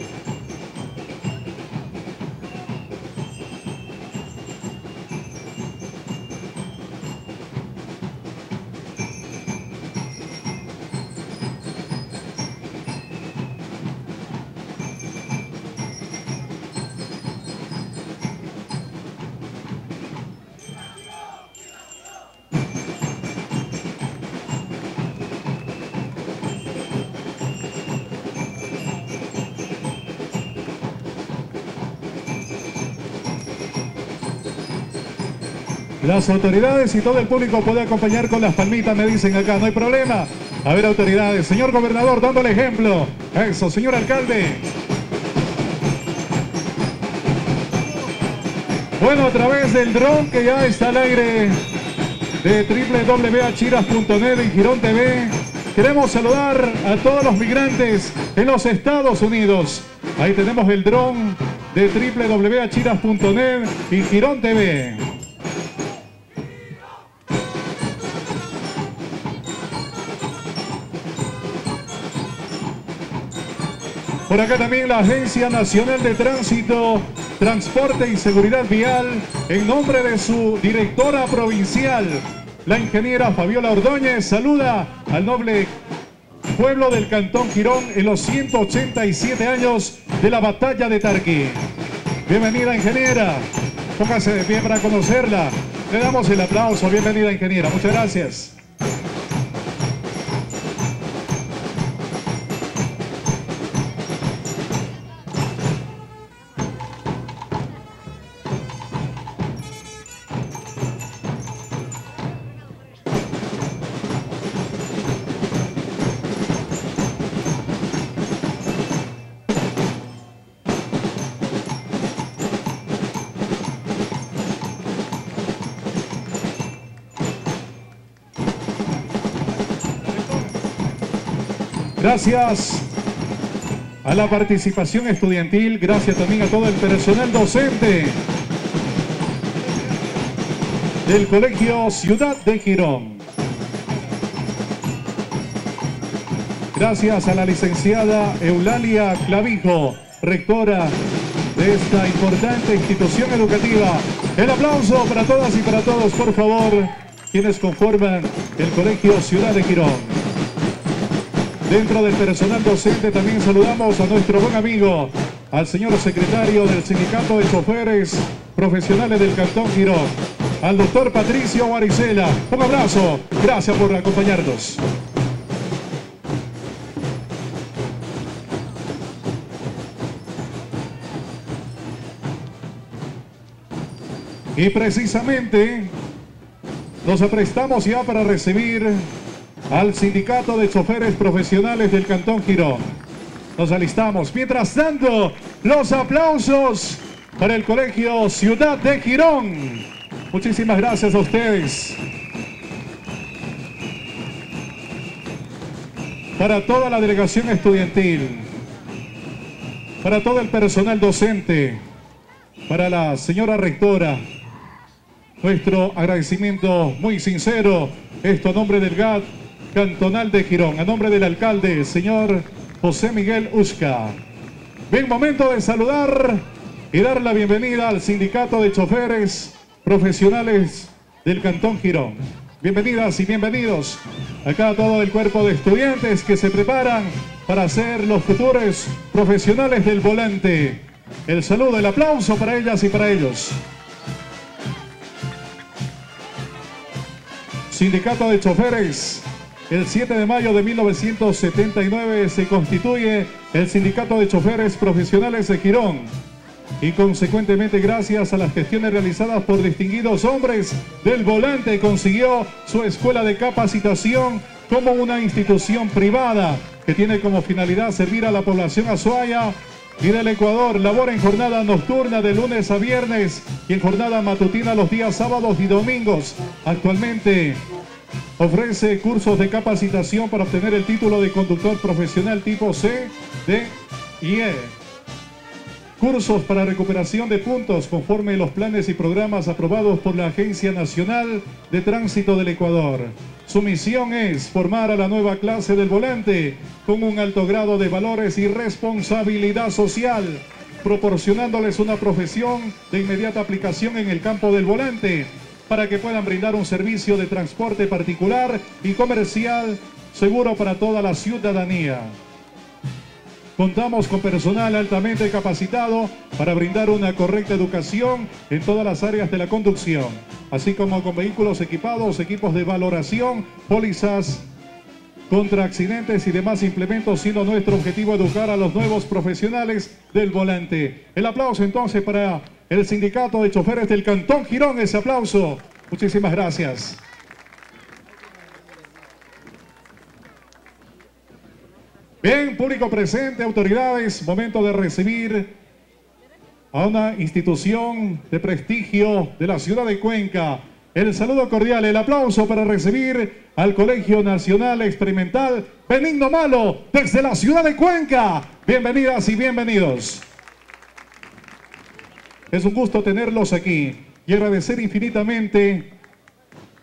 Las autoridades y todo el público puede acompañar con las palmitas, me dicen acá, no hay problema. A ver, autoridades, señor gobernador, dándole ejemplo. Eso, señor alcalde. Bueno, a través del dron que ya está al aire de www.achiras.net y Girón TV, queremos saludar a todos los migrantes en los Estados Unidos. Ahí tenemos el dron de www.achiras.net y Girón TV. Por acá también la Agencia Nacional de Tránsito, Transporte y Seguridad Vial, en nombre de su directora provincial, la ingeniera Fabiola Ordóñez, saluda al noble pueblo del Cantón Girón en los 187 años de la batalla de Tarqui. Bienvenida, ingeniera. Póngase de pie para conocerla. Le damos el aplauso. Bienvenida, ingeniera. Muchas gracias. Gracias a la participación estudiantil, gracias también a todo el personal docente del Colegio Ciudad de Girón. Gracias a la licenciada Eulalia Clavijo, rectora de esta importante institución educativa. El aplauso para todas y para todos, por favor, quienes conforman el Colegio Ciudad de Girón. Dentro del personal docente también saludamos a nuestro buen amigo, al señor secretario del Sindicato de Choferes Profesionales del Cantón Girón, al doctor Patricio Guaricela. Un abrazo, gracias por acompañarnos. Y precisamente nos aprestamos ya para recibir al Sindicato de Choferes Profesionales del Cantón Girón. Nos alistamos. Mientras tanto, los aplausos para el Colegio Ciudad de Girón. Muchísimas gracias a ustedes. Para toda la delegación estudiantil, para todo el personal docente, para la señora rectora, nuestro agradecimiento muy sincero, esto a nombre del GAT Cantonal de Girón, a nombre del alcalde, señor José Miguel Usca. Bien, momento de saludar y dar la bienvenida al Sindicato de Choferes Profesionales del Cantón Girón. Bienvenidas y bienvenidos acá a todo el cuerpo de estudiantes que se preparan para ser los futuros profesionales del volante. El saludo, el aplauso para ellas y para ellos. Sindicato de Choferes, el 7 de mayo de 1979 se constituye el Sindicato de Choferes Profesionales de Girón y consecuentemente gracias a las gestiones realizadas por distinguidos hombres del volante consiguió su escuela de capacitación como una institución privada que tiene como finalidad servir a la población azuaya y del Ecuador. Labora en jornada nocturna de lunes a viernes y en jornada matutina los días sábados y domingos. Actualmente ofrece cursos de capacitación para obtener el título de conductor profesional tipo C, D y E. Cursos para recuperación de puntos conforme los planes y programas aprobados por la Agencia Nacional de Tránsito del Ecuador. Su misión es formar a la nueva clase del volante con un alto grado de valores y responsabilidad social, proporcionándoles una profesión de inmediata aplicación en el campo del volante para que puedan brindar un servicio de transporte particular y comercial seguro para toda la ciudadanía. Contamos con personal altamente capacitado para brindar una correcta educación en todas las áreas de la conducción, así como con vehículos equipados, equipos de valoración, pólizas contra accidentes y demás implementos, siendo nuestro objetivo educar a los nuevos profesionales del volante. El aplauso entonces para el Sindicato de Choferes del Cantón Girón, ese aplauso. Muchísimas gracias. Bien, público presente, autoridades, momento de recibir a una institución de prestigio de la ciudad de Cuenca. El saludo cordial, el aplauso para recibir al Colegio Nacional Experimental Benigno Malo, desde la ciudad de Cuenca. Bienvenidas y bienvenidos. Es un gusto tenerlos aquí y agradecer infinitamente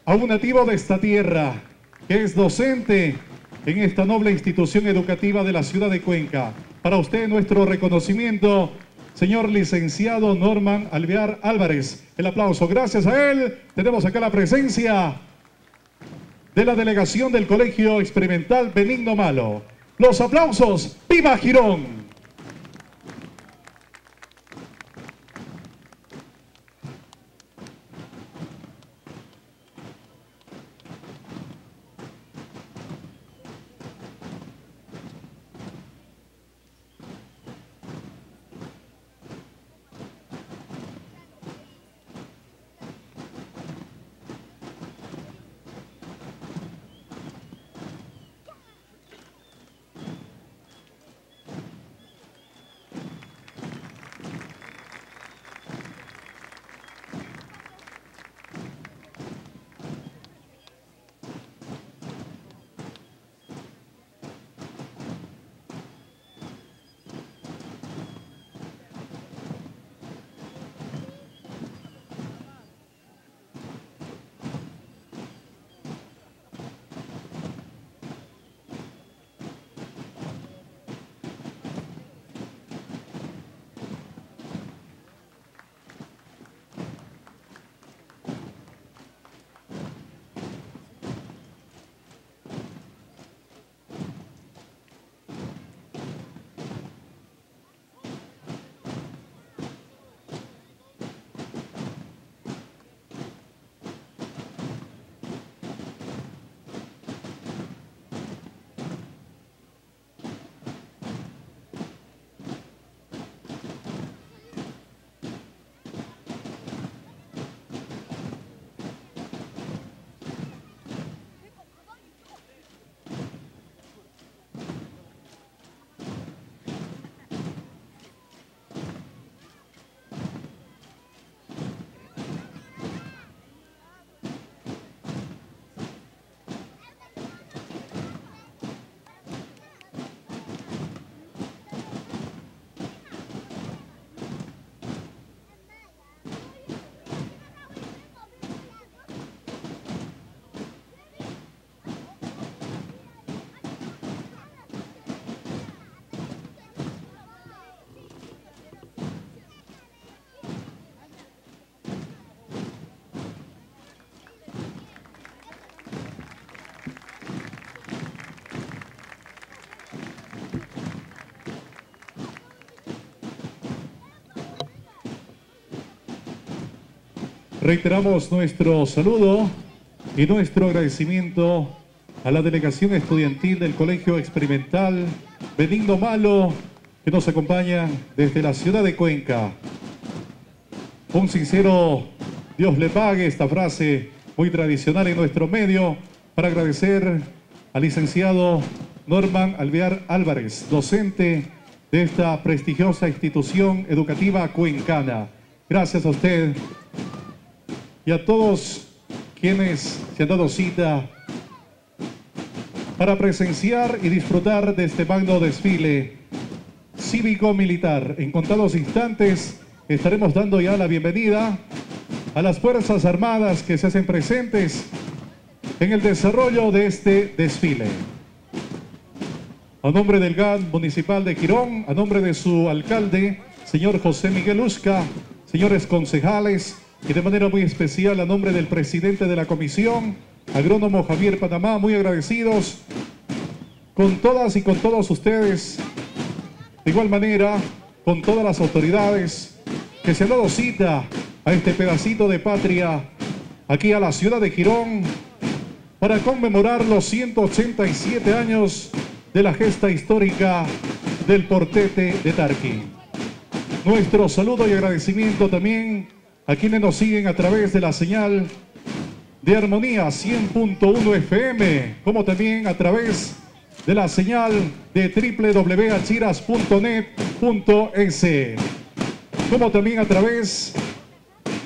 a un nativo de esta tierra, que es docente en esta noble institución educativa de la ciudad de Cuenca. Para usted nuestro reconocimiento, señor licenciado Norman Alvear Álvarez. El aplauso, gracias a él. Tenemos acá la presencia de la delegación del Colegio Experimental Benigno Malo. Los aplausos, ¡viva Girón! Reiteramos nuestro saludo y nuestro agradecimiento a la delegación estudiantil del Colegio Experimental Benigno Malo, que nos acompaña desde la ciudad de Cuenca. Un sincero Dios le pague, esta frase muy tradicional en nuestro medio, para agradecer al licenciado Norman Alvear Álvarez, docente de esta prestigiosa institución educativa cuencana. Gracias a usted y a todos quienes se han dado cita para presenciar y disfrutar de este magno desfile cívico-militar. En contados instantes estaremos dando ya la bienvenida a las Fuerzas Armadas que se hacen presentes en el desarrollo de este desfile. A nombre del GAN Municipal de Girón, a nombre de su alcalde, señor José Miguel Usca, señores concejales, y de manera muy especial a nombre del presidente de la comisión, agrónomo Javier Panamá, muy agradecidos con todas y con todos ustedes, de igual manera con todas las autoridades que se han dado cita a este pedacito de patria, aquí a la ciudad de Girón, para conmemorar los 187 años de la gesta histórica del Portete de Tarqui. Nuestro saludo y agradecimiento también a quienes nos siguen a través de la señal de Armonía 100.1 FM, como también a través de la señal de www.achiras.net.es, como también a través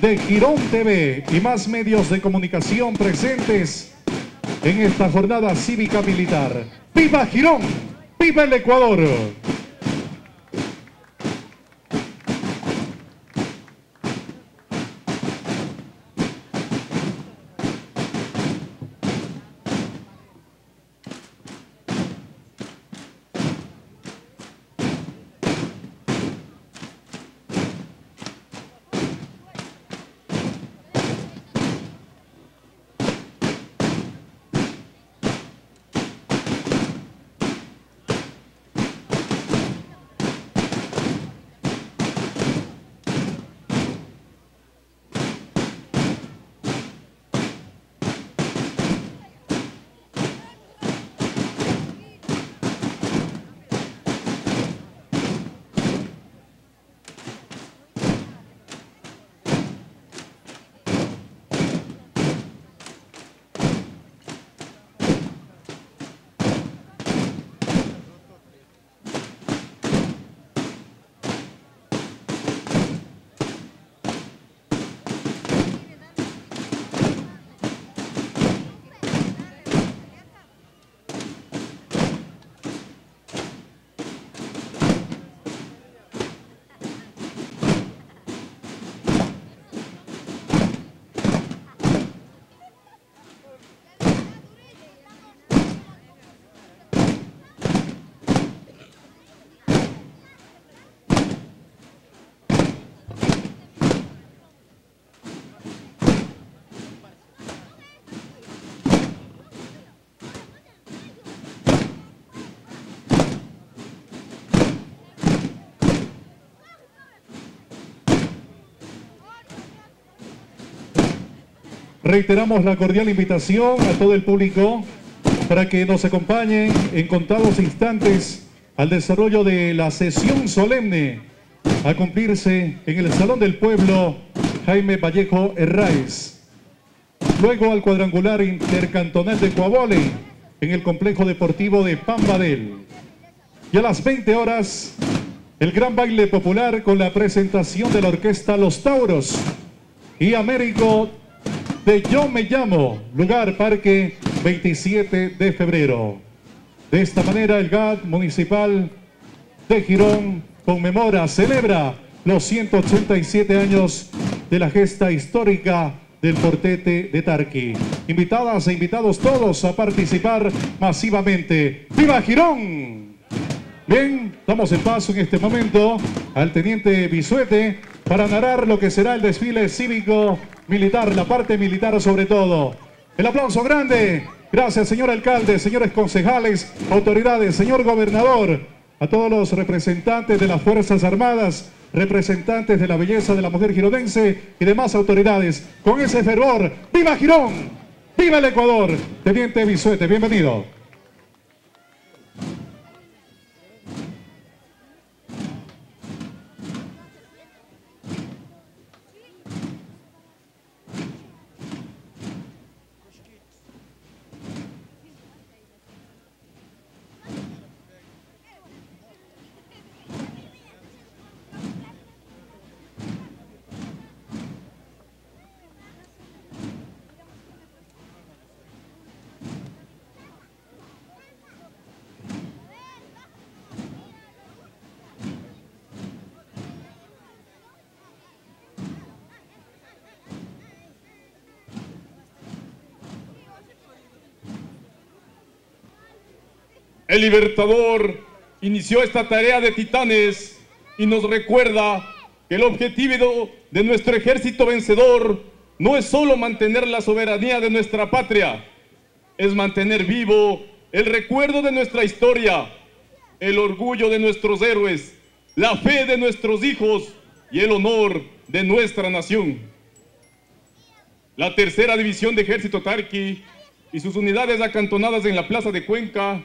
de Girón TV y más medios de comunicación presentes en esta jornada cívica militar. ¡Viva Girón! ¡Viva el Ecuador! Reiteramos la cordial invitación a todo el público para que nos acompañen en contados instantes al desarrollo de la sesión solemne a cumplirse en el Salón del Pueblo Jaime Vallejo Herráez. Luego al cuadrangular intercantonal de Coabole en el complejo deportivo de Pambadel. Y a las 20 horas el gran baile popular con la presentación de la orquesta Los Tauros y Américo de Yo Me Llamo, lugar Parque 27 de Febrero. De esta manera el GAD Municipal de Girón conmemora, celebra los 187 años de la gesta histórica del Portete de Tarqui. Invitadas e invitados todos a participar masivamente. ¡Viva Girón! Bien, damos el paso en este momento al Teniente Bisuete para narrar lo que será el desfile cívico militar, la parte militar sobre todo. El aplauso grande. Gracias, señor alcalde, señores concejales, autoridades, señor gobernador, a todos los representantes de las Fuerzas Armadas representantes de la belleza de la mujer gironense y demás autoridades. Con ese fervor, ¡viva Girón! ¡Viva el Ecuador! Teniente Bisuete, bienvenido. El Libertador inició esta tarea de titanes y nos recuerda que el objetivo de nuestro ejército vencedor no es solo mantener la soberanía de nuestra patria, es mantener vivo el recuerdo de nuestra historia, el orgullo de nuestros héroes, la fe de nuestros hijos y el honor de nuestra nación. La tercera división de ejército Tarqui y sus unidades acantonadas en la plaza de Cuenca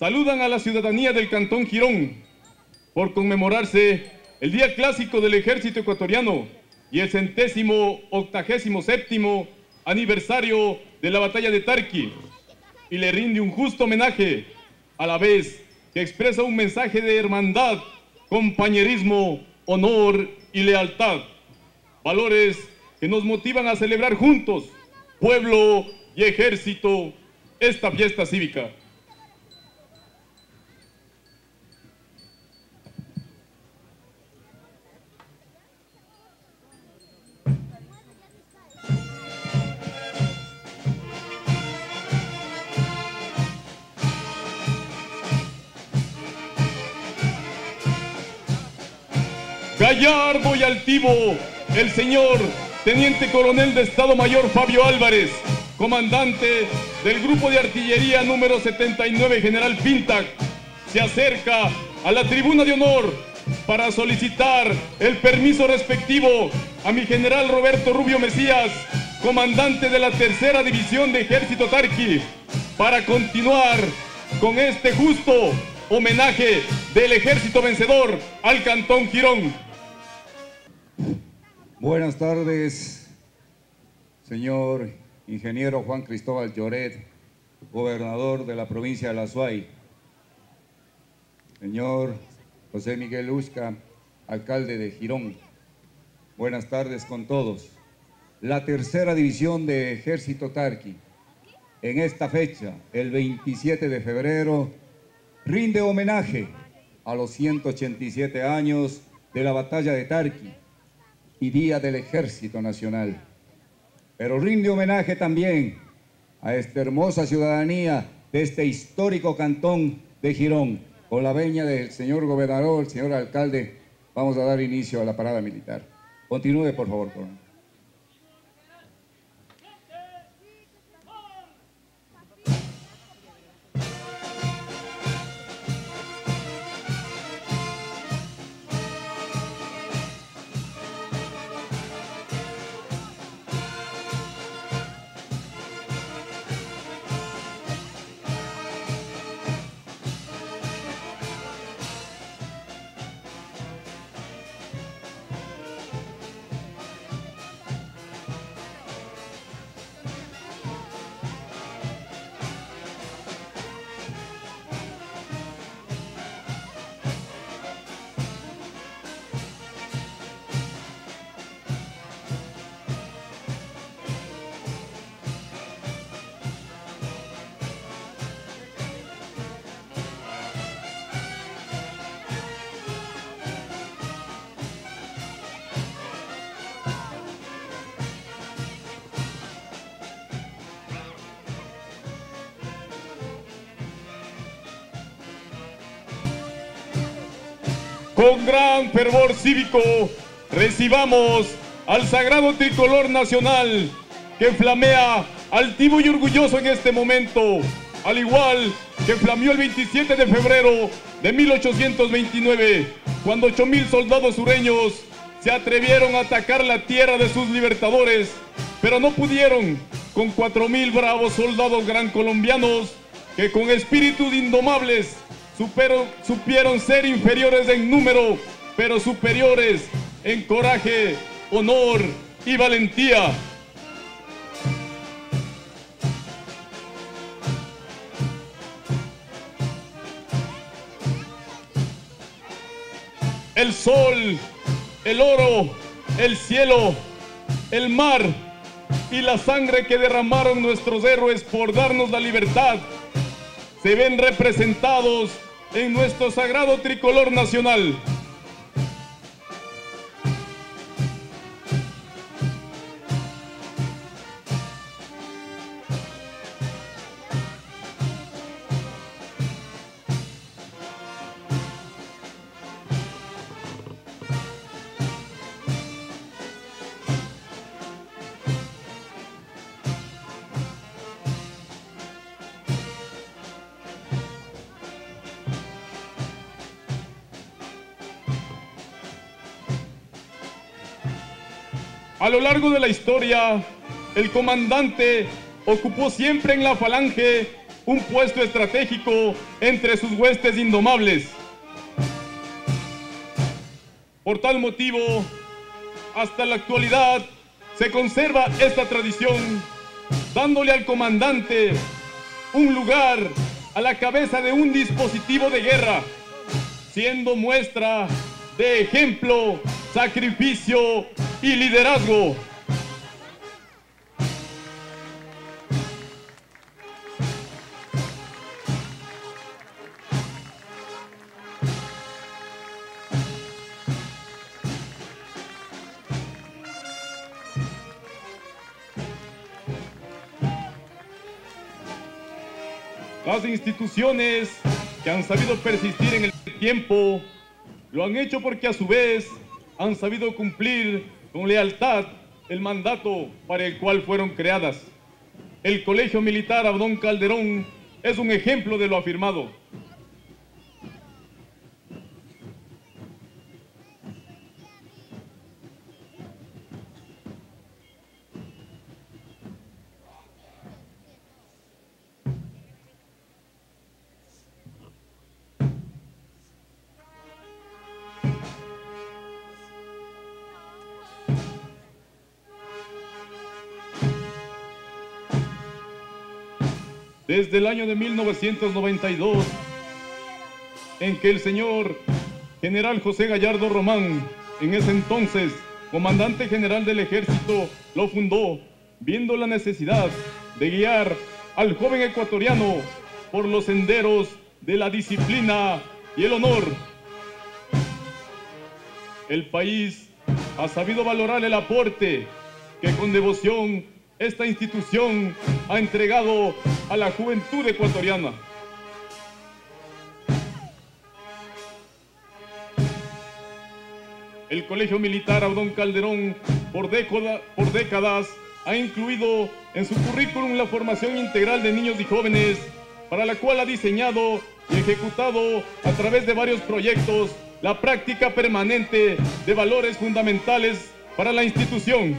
saludan a la ciudadanía del Cantón Girón por conmemorarse el día clásico del ejército ecuatoriano y el 187º aniversario de la batalla de Tarqui, y le rinde un justo homenaje, a la vez que expresa un mensaje de hermandad, compañerismo, honor y lealtad, valores que nos motivan a celebrar juntos, pueblo y ejército, esta fiesta cívica. Gallardo y altivo, el señor Teniente Coronel de Estado Mayor Fabio Álvarez, comandante del Grupo de Artillería número 79 General Pintac, se acerca a la tribuna de honor para solicitar el permiso respectivo a mi general Roberto Rubio Mesías, comandante de la Tercera División de Ejército Tarqui, para continuar con este justo homenaje del ejército vencedor al Cantón Girón. Buenas tardes, señor ingeniero Juan Cristóbal Lloret, gobernador de la provincia del Azuay, señor José Miguel Usca, alcalde de Girón. Buenas tardes con todos. La tercera división de Ejército Tarqui, en esta fecha, el 27 de febrero, rinde homenaje a los 187 años de la batalla de Tarqui y Día del Ejército Nacional, pero rinde homenaje también a esta hermosa ciudadanía de este histórico cantón de Girón. Con la venia del señor gobernador, el señor alcalde, vamos a dar inicio a la parada militar. Continúe, por favor, coronel. Con gran fervor cívico recibamos al sagrado tricolor nacional que flamea altivo y orgulloso en este momento, al igual que flameó el 27 de febrero de 1829, cuando 8.000 soldados sureños se atrevieron a atacar la tierra de sus libertadores, pero no pudieron con 4.000 bravos soldados colombianos que con espíritus indomables supieron ser inferiores en número, pero superiores en coraje, honor y valentía. El sol, el oro, el cielo, el mar y la sangre que derramaron nuestros héroes por darnos la libertad se ven representados en nuestro sagrado tricolor nacional. A lo largo de la historia, el comandante ocupó siempre en la falange un puesto estratégico entre sus huestes indomables. Por tal motivo, hasta la actualidad se conserva esta tradición, dándole al comandante un lugar a la cabeza de un dispositivo de guerra, siendo muestra de ejemplo, sacrificio y liderazgo. Las instituciones que han sabido persistir en el tiempo lo han hecho porque a su vez han sabido cumplir con lealtad el mandato para el cual fueron creadas. El Colegio Militar Abdón Calderón es un ejemplo de lo afirmado. Desde el año de 1992, en que el señor General José Gallardo Román, en ese entonces Comandante General del Ejército, lo fundó, viendo la necesidad de guiar al joven ecuatoriano por los senderos de la disciplina y el honor. El país ha sabido valorar el aporte que con devoción esta institución ha entregado a la juventud ecuatoriana. El Colegio Militar Abdón Calderón por décadas ha incluido en su currículum la formación integral de niños y jóvenes, para la cual ha diseñado y ejecutado a través de varios proyectos la práctica permanente de valores fundamentales para la institución.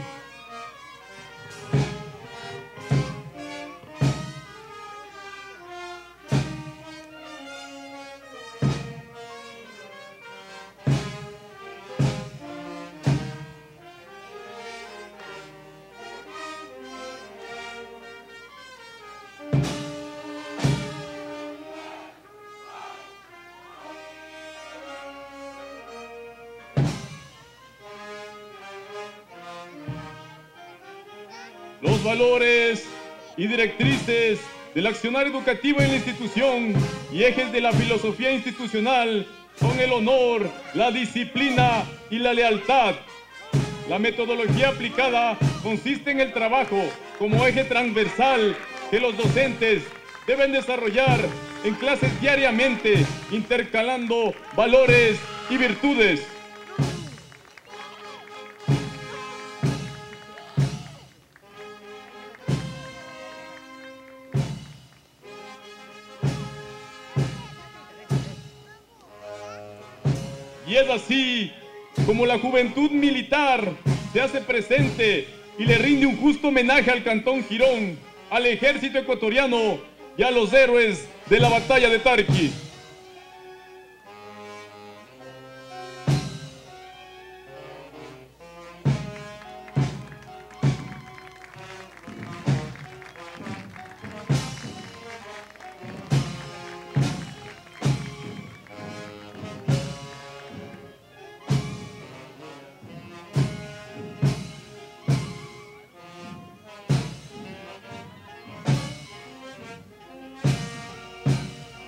Los valores y directrices del accionar educativo en la institución y ejes de la filosofía institucional son el honor, la disciplina y la lealtad. La metodología aplicada consiste en el trabajo como eje transversal que los docentes deben desarrollar en clases diariamente, intercalando valores y virtudes. así como la juventud militar se hace presente y le rinde un justo homenaje al Cantón Girón, al ejército ecuatoriano y a los héroes de la batalla de Tarqui.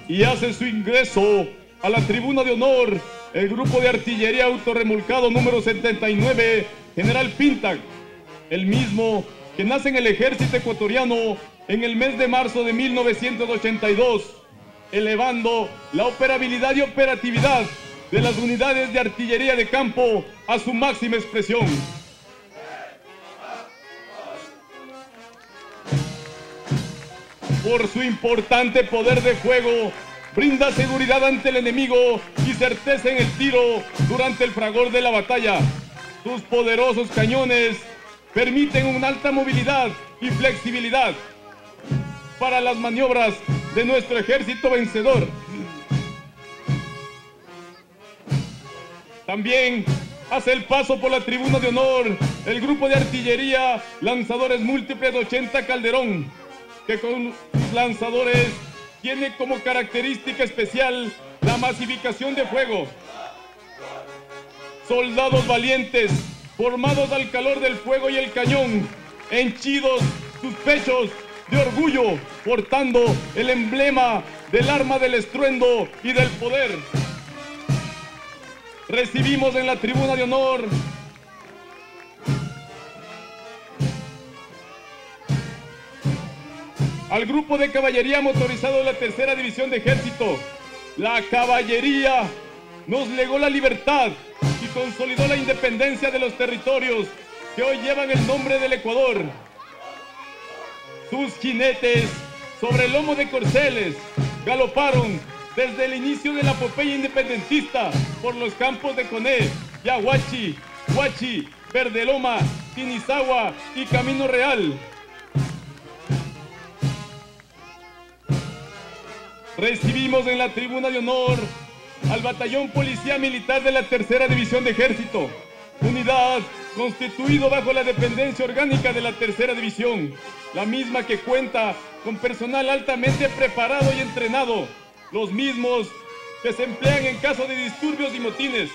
Y hace su ingreso a la tribuna de honor el grupo de artillería autorremolcado número 79, General Pintac, el mismo que nace en el ejército ecuatoriano en el mes de marzo de 1982, elevando la operabilidad y operatividad de las unidades de artillería de campo a su máxima expresión. Por su importante poder de fuego, brinda seguridad ante el enemigo y certeza en el tiro durante el fragor de la batalla. Sus poderosos cañones permiten una alta movilidad y flexibilidad para las maniobras de nuestro ejército vencedor. También hace el paso por la tribuna de honor el grupo de artillería lanzadores múltiples de 80 Calderón, que con sus lanzadores tiene como característica especial la masificación de fuego. Soldados valientes, formados al calor del fuego y el cañón, henchidos sus pechos de orgullo, portando el emblema del arma del estruendo y del poder. Recibimos en la tribuna de honor al grupo de caballería motorizado de la tercera división de ejército. La caballería nos legó la libertad y consolidó la independencia de los territorios que hoy llevan el nombre del Ecuador. Sus jinetes, sobre el lomo de corceles, galoparon desde el inicio de la epopeya independentista por los campos de Coné, Yaguachi, Huachi, Verdeloma, Tinizagua y Camino Real. Recibimos en la tribuna de honor al batallón policía militar de la tercera división de ejército, unidad constituido bajo la dependencia orgánica de la tercera división, la misma que cuenta con personal altamente preparado y entrenado, los mismos que se emplean en caso de disturbios y motines.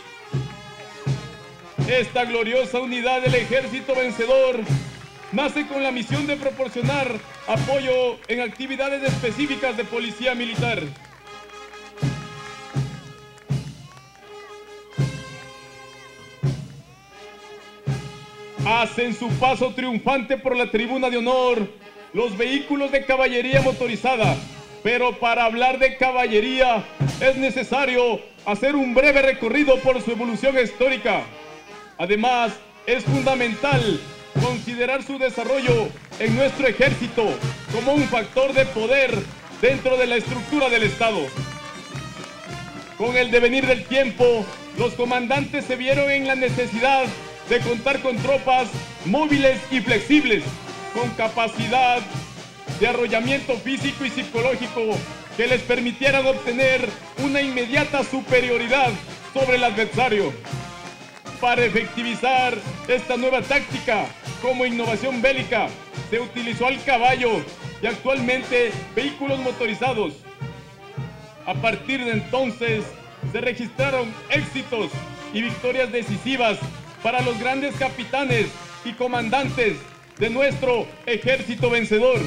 Esta gloriosa unidad del ejército vencedor nace con la misión de proporcionar apoyo en actividades específicas de policía militar. Hacen su paso triunfante por la tribuna de honor los vehículos de caballería motorizada, pero para hablar de caballería es necesario hacer un breve recorrido por su evolución histórica. Además, es fundamental considerar su desarrollo en nuestro ejército como un factor de poder dentro de la estructura del Estado. Con el devenir del tiempo, los comandantes se vieron en la necesidad de contar con tropas móviles y flexibles, con capacidad de arrollamiento físico y psicológico que les permitieran obtener una inmediata superioridad sobre el adversario. Para efectivizar esta nueva táctica como innovación bélica, se utilizó al caballo y actualmente vehículos motorizados. A partir de entonces se registraron éxitos y victorias decisivas para los grandes capitanes y comandantes de nuestro ejército vencedor.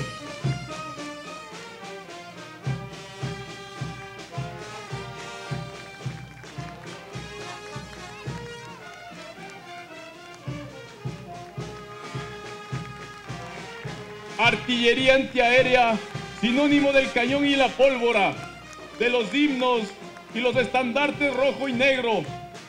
Artillería antiaérea, sinónimo del cañón y la pólvora, de los himnos y los estandartes rojo y negro.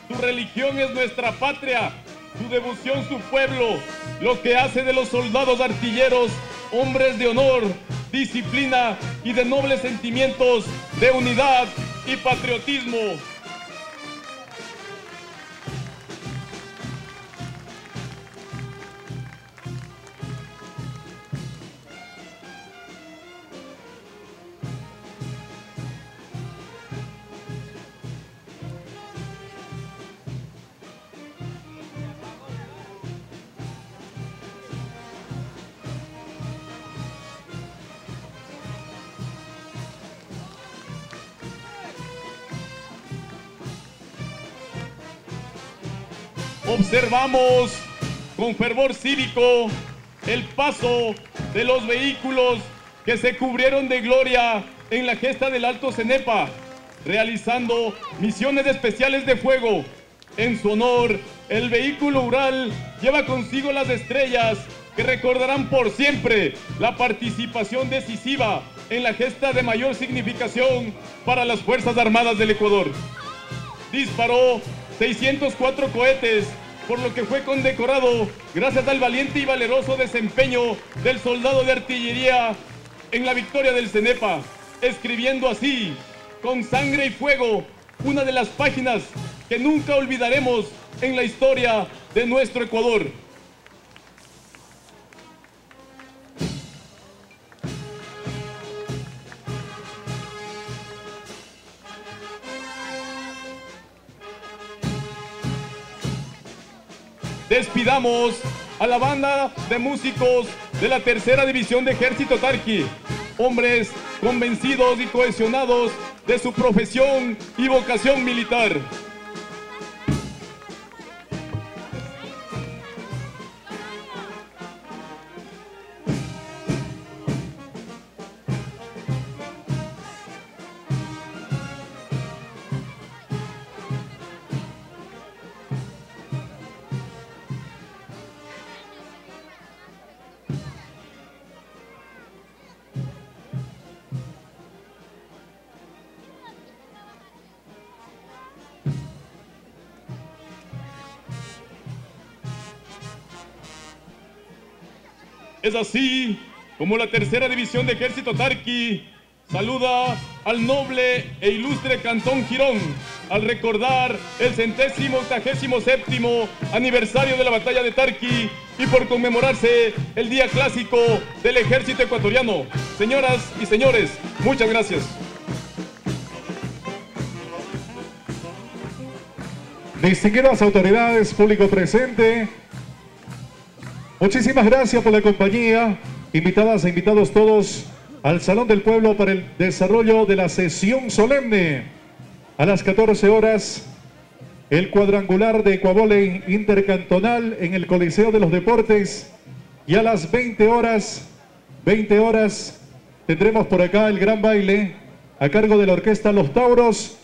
Su religión es nuestra patria, su devoción su pueblo, lo que hace de los soldados artilleros hombres de honor, disciplina y de nobles sentimientos de unidad y patriotismo. observamos con fervor cívico el paso de los vehículos que se cubrieron de gloria en la gesta del Alto Cenepa, realizando misiones especiales de fuego. En su honor, el vehículo Ural lleva consigo las estrellas que recordarán por siempre la participación decisiva en la gesta de mayor significación para las Fuerzas Armadas del Ecuador. Disparó 604 cohetes, por lo que fue condecorado gracias al valiente y valeroso desempeño del soldado de artillería en la victoria del Cenepa, escribiendo así, con sangre y fuego, una de las páginas que nunca olvidaremos en la historia de nuestro Ecuador. Despidamos a la banda de músicos de la Tercera División de Ejército Tarqui, hombres convencidos y cohesionados de su profesión y vocación militar. Es así como la Tercera División de Ejército Tarqui saluda al noble e ilustre Cantón Girón al recordar el 187º aniversario de la Batalla de Tarqui y por conmemorarse el Día Clásico del Ejército Ecuatoriano. Señoras y señores, muchas gracias. Distinguidas autoridades, público presente, muchísimas gracias por la compañía, invitadas e invitados todos al Salón del Pueblo para el desarrollo de la sesión solemne. A las 14 horas, el cuadrangular de ecuavóley intercantonal en el Coliseo de los Deportes. Y a las 20 horas, tendremos por acá el gran baile a cargo de la orquesta Los Tauros